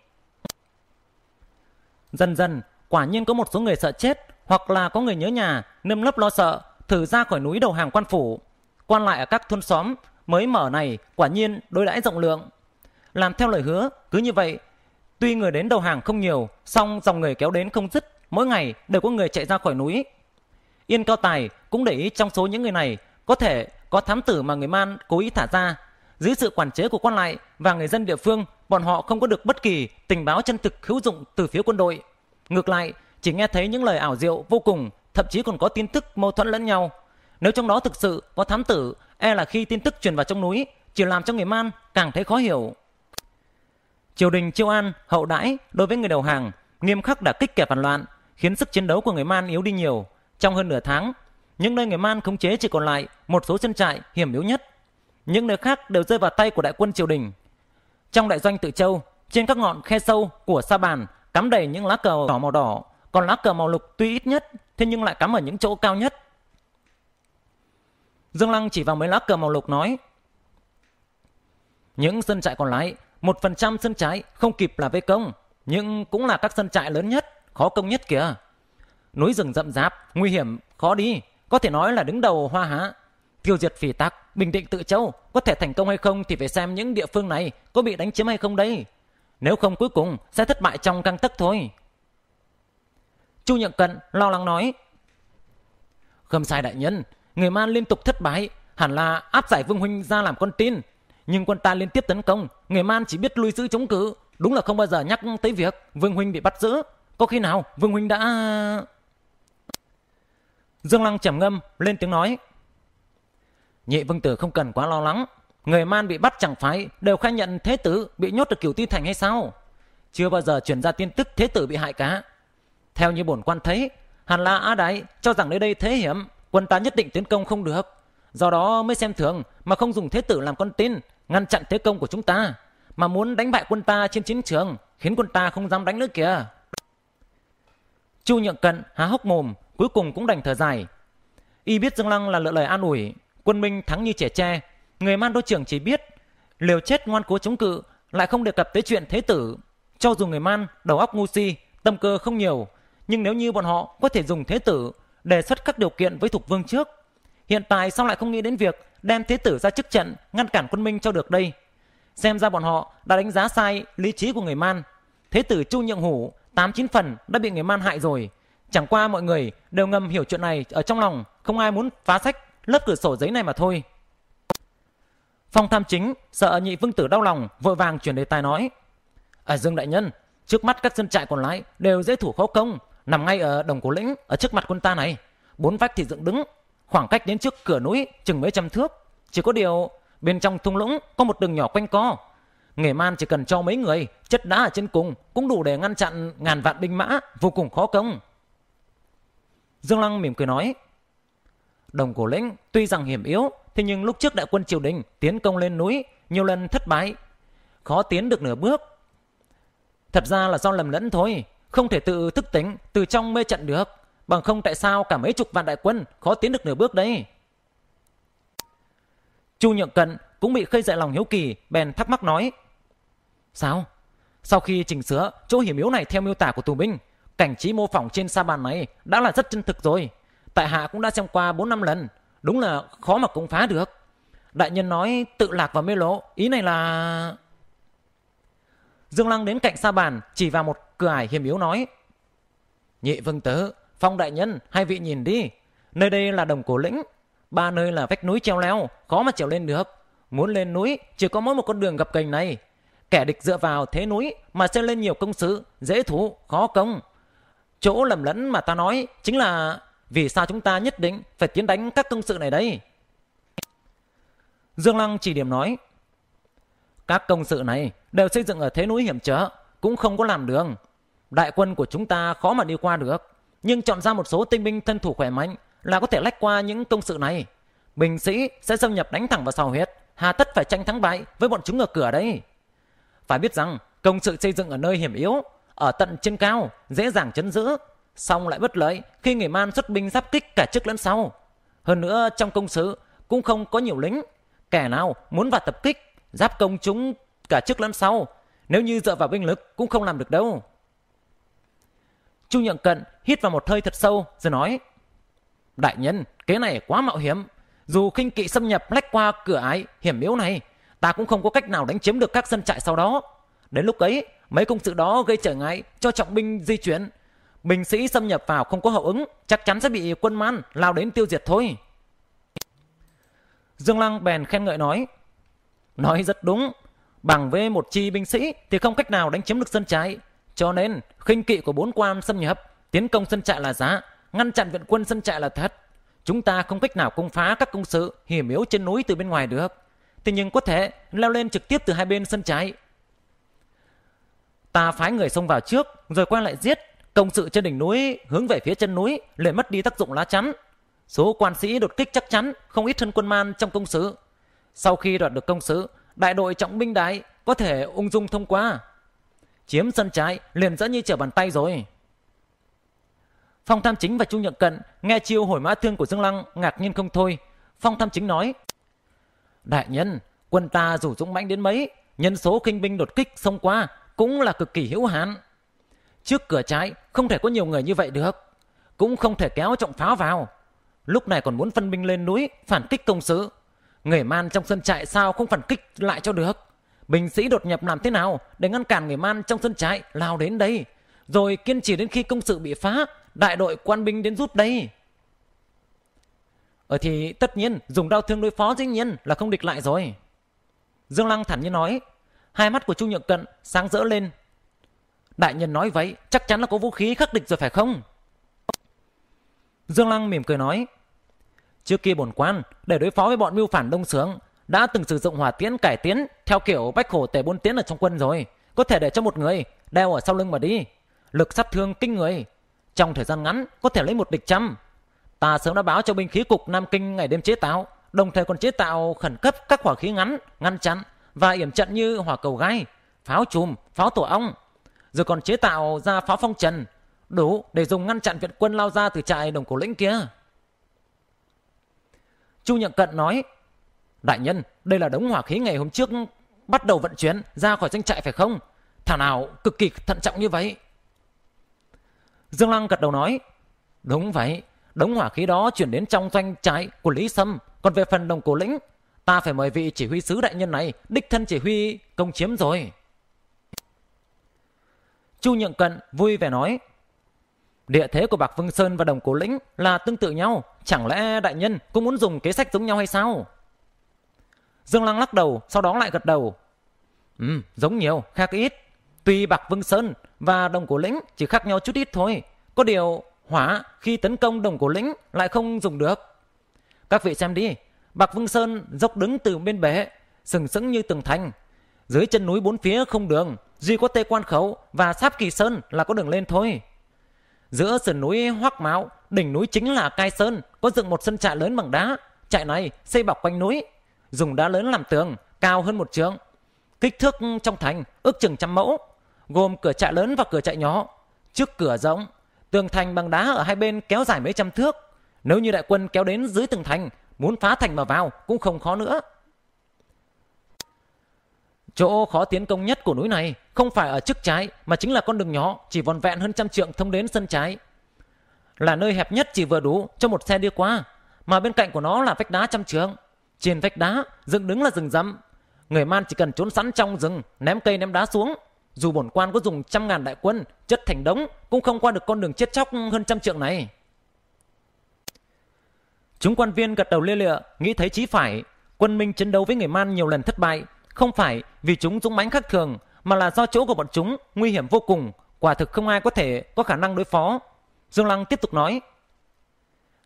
Dần dần, quả nhiên có một số người sợ chết hoặc là có người nhớ nhà, nơm nớp lo sợ, thử ra khỏi núi đầu hàng quan phủ. Quan lại ở các thôn xóm mới mở này quả nhiên đối đãi rộng lượng, làm theo lời hứa. Cứ như vậy, tuy người đến đầu hàng không nhiều, song dòng người kéo đến không dứt, mỗi ngày đều có người chạy ra khỏi núi. Yên Cao Tài cũng để ý trong số những người này có thể có thám tử mà người Man cố ý thả ra. Dưới sự quản chế của quan lại và người dân địa phương, bọn họ không có được bất kỳ tình báo chân thực hữu dụng từ phía quân đội. Ngược lại, chỉ nghe thấy những lời ảo diệu vô cùng, thậm chí còn có tin tức mâu thuẫn lẫn nhau. Nếu trong đó thực sự có thám tử, e là khi tin tức truyền vào trong núi, chỉ làm cho người Man càng thấy khó hiểu. Triều đình chiêu an hậu đãi đối với người đầu hàng, nghiêm khắc đả kích kẻ phản loạn, khiến sức chiến đấu của người Man yếu đi nhiều. Trong hơn nửa tháng, những nơi người Man khống chế chỉ còn lại một số chân trại hiểm yếu nhất, những nơi khác đều rơi vào tay của đại quân triều đình. Trong đại doanh Tự Châu, trên các ngọn khe sâu của sa bàn cắm đầy những lá cờ đỏ màu đỏ, còn lá cờ màu lục tuy ít nhất, thế nhưng lại cắm ở những chỗ cao nhất. Dương Lăng chỉ vào mấy lá cờ màu lục nói: những sân trại còn lại, một phần trăm sân trại không kịp là vây công, nhưng cũng là các sân trại lớn nhất, khó công nhất kìa. Núi rừng rậm rạp, nguy hiểm, khó đi, có thể nói là đứng đầu Hoa Hạ. Tiêu diệt phỉ tặc, bình định Tự Châu, có thể thành công hay không thì phải xem những địa phương này có bị đánh chiếm hay không đây. Nếu không cuối cùng sẽ thất bại trong gang tấc thôi. Chu Nhượng Cận lo lắng nói: không sai đại nhân, người Man liên tục thất bại, hẳn là áp giải Vương Huynh ra làm con tin. Nhưng quân ta liên tiếp tấn công, người Man chỉ biết lui giữ chống cự, đúng là không bao giờ nhắc tới việc Vương Huynh bị bắt giữ. Có khi nào Vương Huynh đã... Dương Lăng trầm ngâm lên tiếng nói: nhị vương tử không cần quá lo lắng, người Man bị bắt chẳng phải đều khai nhận thế tử bị nhốt ở Cửu Ty thành hay sao? Chưa bao giờ truyền ra tin tức thế tử bị hại cả. Theo như bổn quan thấy, hẳn là Á Đại cho rằng nơi đây thế hiểm, quân ta nhất định tiến công không được, do đó mới xem thường mà không dùng thế tử làm con tin ngăn chặn thế công của chúng ta, mà muốn đánh bại quân ta trên chiến trường, khiến quân ta không dám đánh nữa kìa. Chu Nhượng Cận há hốc mồm, cuối cùng cũng đành thở dài. Y biết Dương Lăng là lựa lời an ủi, quân minh thắng như trẻ tre, người Man đô trưởng chỉ biết liều chết ngoan cố chống cự, lại không đề cập tới chuyện thế tử. Cho dù người Man đầu óc ngu si, tâm cơ không nhiều, nhưng nếu như bọn họ có thể dùng thế tử đề xuất các điều kiện với Thục Vương trước, hiện tại sao lại không nghĩ đến việc đem thế tử ra trước trận ngăn cản quân minh cho được đây? Xem ra bọn họ đã đánh giá sai lý trí của người Man. Thế tử Chu Nhượng Hủ tám chín phần đã bị người Man hại rồi. Chẳng qua mọi người đều ngầm hiểu chuyện này ở trong lòng, không ai muốn phá sách lớp cửa sổ giấy này mà thôi. Phong Tham Chính sợ nhị vương tử đau lòng, vội vàng chuyển đề tài nói: ở Dương đại nhân, trước mắt các sân trại còn lại đều dễ thủ khó công, nằm ngay ở Đồng Cổ Lĩnh, ở trước mặt quân ta này. Bốn vách thì dựng đứng, khoảng cách đến trước cửa núi chừng mấy trăm thước. Chỉ có điều bên trong thung lũng có một đường nhỏ quanh co, người Man chỉ cần cho mấy người chất đá ở trên cùng cũng đủ để ngăn chặn ngàn vạn binh mã, vô cùng khó công. Dương Lăng mỉm cười nói: Đồng Cổ Lĩnh tuy rằng hiểm yếu, thế nhưng lúc trước đại quân triều đình tiến công lên núi, nhiều lần thất bại, khó tiến được nửa bước. Thật ra là do lầm lẫn thôi, không thể tự thức tỉnh từ trong mê trận được, bằng không tại sao cả mấy chục vạn đại quân khó tiến được nửa bước đấy. Chu Nhượng Cận cũng bị khơi dậy lòng hiếu kỳ, bèn thắc mắc nói: sao? Sau khi chỉnh sửa chỗ hiểm yếu này theo miêu tả của tù binh, cảnh trí mô phỏng trên sa bàn này đã là rất chân thực rồi. Tại hạ cũng đã xem qua bốn năm lần, đúng là khó mà công phá được. Đại nhân nói tự lạc và mê lộ, ý này là... Dương Lăng đến cạnh sa bàn, chỉ vào một cửa ải hiểm yếu nói: nhị vương tử, Phong đại nhân, hai vị nhìn đi, nơi đây là Đồng Cổ Lĩnh, ba nơi là vách núi treo leo, khó mà trèo lên được. Muốn lên núi chỉ có mỗi một con đường gập ghềnh này, kẻ địch dựa vào thế núi mà xây lên nhiều công sự, dễ thủ khó công. Chỗ lầm lẫn mà ta nói chính là vì sao chúng ta nhất định phải tiến đánh các công sự này đây. Dương Lăng chỉ điểm nói: các công sự này đều xây dựng ở thế núi hiểm trở, cũng không có làm đường, đại quân của chúng ta khó mà đi qua được. Nhưng chọn ra một số tinh binh thân thủ khỏe mạnh là có thể lách qua những công sự này, binh sĩ sẽ xâm nhập đánh thẳng vào sào huyệt, hà tất phải tranh thắng bại với bọn chúng ở cửa đấy. Phải biết rằng công sự xây dựng ở nơi hiểm yếu, ở tận trên cao, dễ dàng chấn giữ, xong lại bất lợi khi người Man xuất binh giáp kích cả trước lẫn sau. Hơn nữa trong công sự cũng không có nhiều lính, kẻ nào muốn vào tập kích giáp công chúng cả trước lẫn sau, nếu như dựa vào binh lực cũng không làm được đâu. Chu Nhượng Cận hít vào một hơi thật sâu rồi nói: đại nhân, kế này quá mạo hiểm, dù khinh kỵ xâm nhập lách qua cửa ải hiểm yếu này, ta cũng không có cách nào đánh chiếm được các sân trại sau đó. Đến lúc ấy, mấy công sự đó gây trở ngại cho trọng binh di chuyển, binh sĩ xâm nhập vào không có hậu ứng, chắc chắn sẽ bị quân Man lao đến tiêu diệt thôi. Dương Lăng bèn khen ngợi nói: nói rất đúng, bằng với một chi binh sĩ thì không cách nào đánh chiếm được sân trại, cho nên khinh kỵ của bốn quan xâm nhập Tiến công sân trại là giá, ngăn chặn viện quân sân trại là thất. Chúng ta không cách nào công phá các công sự hiểm yếu trên núi từ bên ngoài được. Thế nhưng có thể leo lên trực tiếp từ hai bên sân trái. Ta phái người xông vào trước rồi quay lại giết. Công sự trên đỉnh núi hướng về phía chân núi liền mất đi tác dụng lá chắn. Số quan sĩ đột kích chắc chắn không ít hơn quân man trong công sự. Sau khi đoạt được công sự, đại đội trọng binh đại có thể ung dung thông qua. Chiếm sân trái liền dễ như trở bàn tay rồi. Phong Tham Chính và Chu Nhượng Cận nghe chiêu hồi mã thương của Dương Lăng ngạc nhiên không thôi. Phong Tham Chính nói: Đại nhân, quân ta dù dũng mãnh đến mấy, nhân số khinh binh đột kích xông qua cũng là cực kỳ hữu hạn. Trước cửa trái không thể có nhiều người như vậy được, cũng không thể kéo trọng pháo vào. Lúc này còn muốn phân binh lên núi phản kích công sự, người man trong sân trại sao không phản kích lại cho được? Binh sĩ đột nhập làm thế nào để ngăn cản người man trong sân trại lao đến đây, rồi kiên trì đến khi công sự bị phá, đại đội quan binh đến giúp đây? Ở thì tất nhiên dùng đao thương đối phó dĩ nhiên là không địch lại rồi. Dương Lăng thản nhiên nói. Hai mắt của Chu Nhượng Cận sáng rỡ lên. Đại nhân nói vậy chắc chắn là có vũ khí khắc địch rồi phải không? Dương Lăng mỉm cười nói. Trước kia bổn quan để đối phó với bọn mưu phản Đông Sướng đã từng sử dụng hỏa tiễn cải tiến theo kiểu bách khổ tề bốn tiễn ở trong quân rồi, có thể để cho một người đeo ở sau lưng mà đi, lực sát thương kinh người, trong thời gian ngắn có thể lấy một địch trăm. Ta sớm đã báo cho binh khí cục Nam Kinh ngày đêm chế tạo, đồng thời còn chế tạo khẩn cấp các hỏa khí ngắn, ngăn chặn và yểm trận như hỏa cầu gai, pháo chùm, pháo tổ ong, rồi còn chế tạo ra pháo phong trần, đủ để dùng ngăn chặn viện quân lao ra từ trại Đồng Cổ Lĩnh kia. Chu Nhượng Cận nói. Đại nhân, đây là đống hỏa khí ngày hôm trước bắt đầu vận chuyển ra khỏi doanh trại phải không? Thảo nào cực kỳ thận trọng như vậy. Dương Lăng gật đầu nói. Đúng vậy, đống hỏa khí đó chuyển đến trong doanh trại của Lý Sâm. Còn về phần Đồng Cổ Lĩnh, ta phải mời vị chỉ huy sứ đại nhân này đích thân chỉ huy công chiếm rồi. Chu Nhượng Cận vui vẻ nói. Địa thế của Bạc Vương Sơn và Đồng Cổ Lĩnh là tương tự nhau, chẳng lẽ đại nhân cũng muốn dùng kế sách giống nhau hay sao? Dương Lăng lắc đầu, sau đó lại gật đầu. Ừ, giống nhiều, khác ít. Tuy Bạc Vương Sơn và Đồng Cổ Lĩnh chỉ khác nhau chút ít thôi, có điều hỏa khi tấn công Đồng Cổ Lĩnh lại không dùng được. Các vị xem đi, Bạc Vương Sơn dốc đứng từ bên bể, sừng sững như tường thành. Dưới chân núi bốn phía không đường, duy có Tê Quan Khẩu và Sáp Kỳ Sơn là có đường lên thôi. Giữa sườn núi Hoắc Mạo, đỉnh núi chính là Cai Sơn, có dựng một sân trại lớn bằng đá. Trại này xây bọc quanh núi, dùng đá lớn làm tường, cao hơn một trượng. Kích thước trong thành ước chừng trăm mẫu, gồm cửa trại lớn và cửa trại nhỏ. Trước cửa rộng, tường thành bằng đá ở hai bên kéo dài mấy trăm thước. Nếu như đại quân kéo đến dưới tường thành, muốn phá thành mà vào cũng không khó nữa. Chỗ khó tiến công nhất của núi này không phải ở trước trái, mà chính là con đường nhỏ chỉ vòn vẹn hơn trăm trượng thông đến sân trái. Là nơi hẹp nhất chỉ vừa đủ cho một xe đi qua, mà bên cạnh của nó là vách đá trăm trượng. Trên vách đá dựng đứng là rừng rậm, người man chỉ cần trốn sẵn trong rừng, ném cây ném đá xuống. Dù bổn quan có dùng trăm ngàn đại quân chất thành đống cũng không qua được con đường chết chóc hơn trăm trượng này. Chúng quan viên gật đầu lia lịa, nghĩ thấy chí phải. Quân Minh chiến đấu với người man nhiều lần thất bại, không phải vì chúng dũng mãnh khác thường, mà là do chỗ của bọn chúng nguy hiểm vô cùng, quả thực không ai có thể có khả năng đối phó. Dương Lăng tiếp tục nói.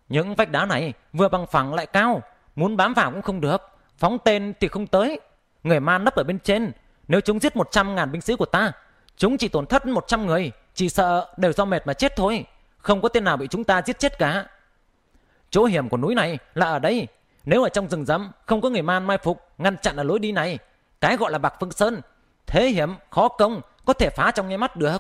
Những vách đá này vừa bằng phẳng lại cao, muốn bám vào cũng không được, phóng tên thì không tới. Người man nấp ở bên trên, nếu chúng giết một trăm ngàn binh sĩ của ta, chúng chỉ tổn thất một trăm người, chỉ sợ đều do mệt mà chết thôi, không có tên nào bị chúng ta giết chết cả. Chỗ hiểm của núi này là ở đây. Nếu ở trong rừng rậm không có người man mai phục ngăn chặn ở lối đi này, cái gọi là Bạc Phương Sơn thế hiểm khó công, có thể phá trong nháy mắt được.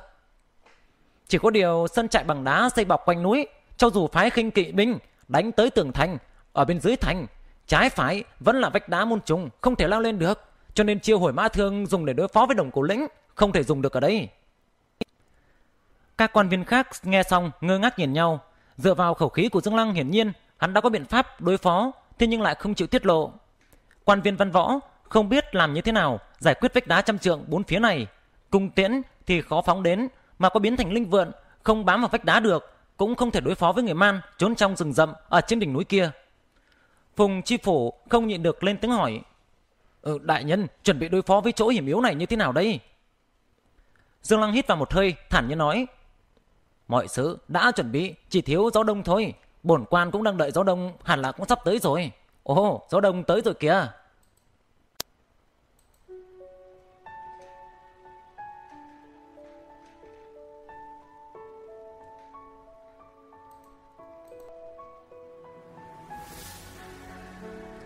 Chỉ có điều sân trại bằng đá xây bọc quanh núi, cho dù phái khinh kỵ binh đánh tới tường thành, ở bên dưới thành trái phải vẫn là vách đá muôn trùng, không thể lao lên được, cho nên chiêu hồi mã thương dùng để đối phó với Đồng Cổ Lĩnh không thể dùng được ở đây. Các quan viên khác nghe xong ngơ ngác nhìn nhau. Dựa vào khẩu khí của Dương Lăng, hiển nhiên hắn đã có biện pháp đối phó, thế nhưng lại không chịu tiết lộ. Quan viên văn võ không biết làm như thế nào giải quyết vách đá trăm trượng bốn phía này. Cung tiễn thì khó phóng đến, mà có biến thành linh vượn không bám vào vách đá được, cũng không thể đối phó với người man trốn trong rừng rậm ở trên đỉnh núi kia. Phùng Chi Phủ không nhịn được lên tiếng hỏi. Ừ, đại nhân chuẩn bị đối phó với chỗ hiểm yếu này như thế nào đây? Dương Lăng hít vào một hơi, thản nhiên nói. Mọi sự đã chuẩn bị, chỉ thiếu gió đông thôi. Bổn quan cũng đang đợi gió đông, hẳn là cũng sắp tới rồi. Ồ, gió đông tới rồi kìa.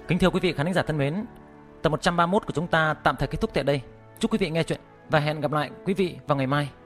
Kính thưa quý vị khán giả thân mến, tập một trăm ba mươi mốt của chúng ta tạm thời kết thúc tại đây. Chúc quý vị nghe chuyện và hẹn gặp lại quý vị vào ngày mai.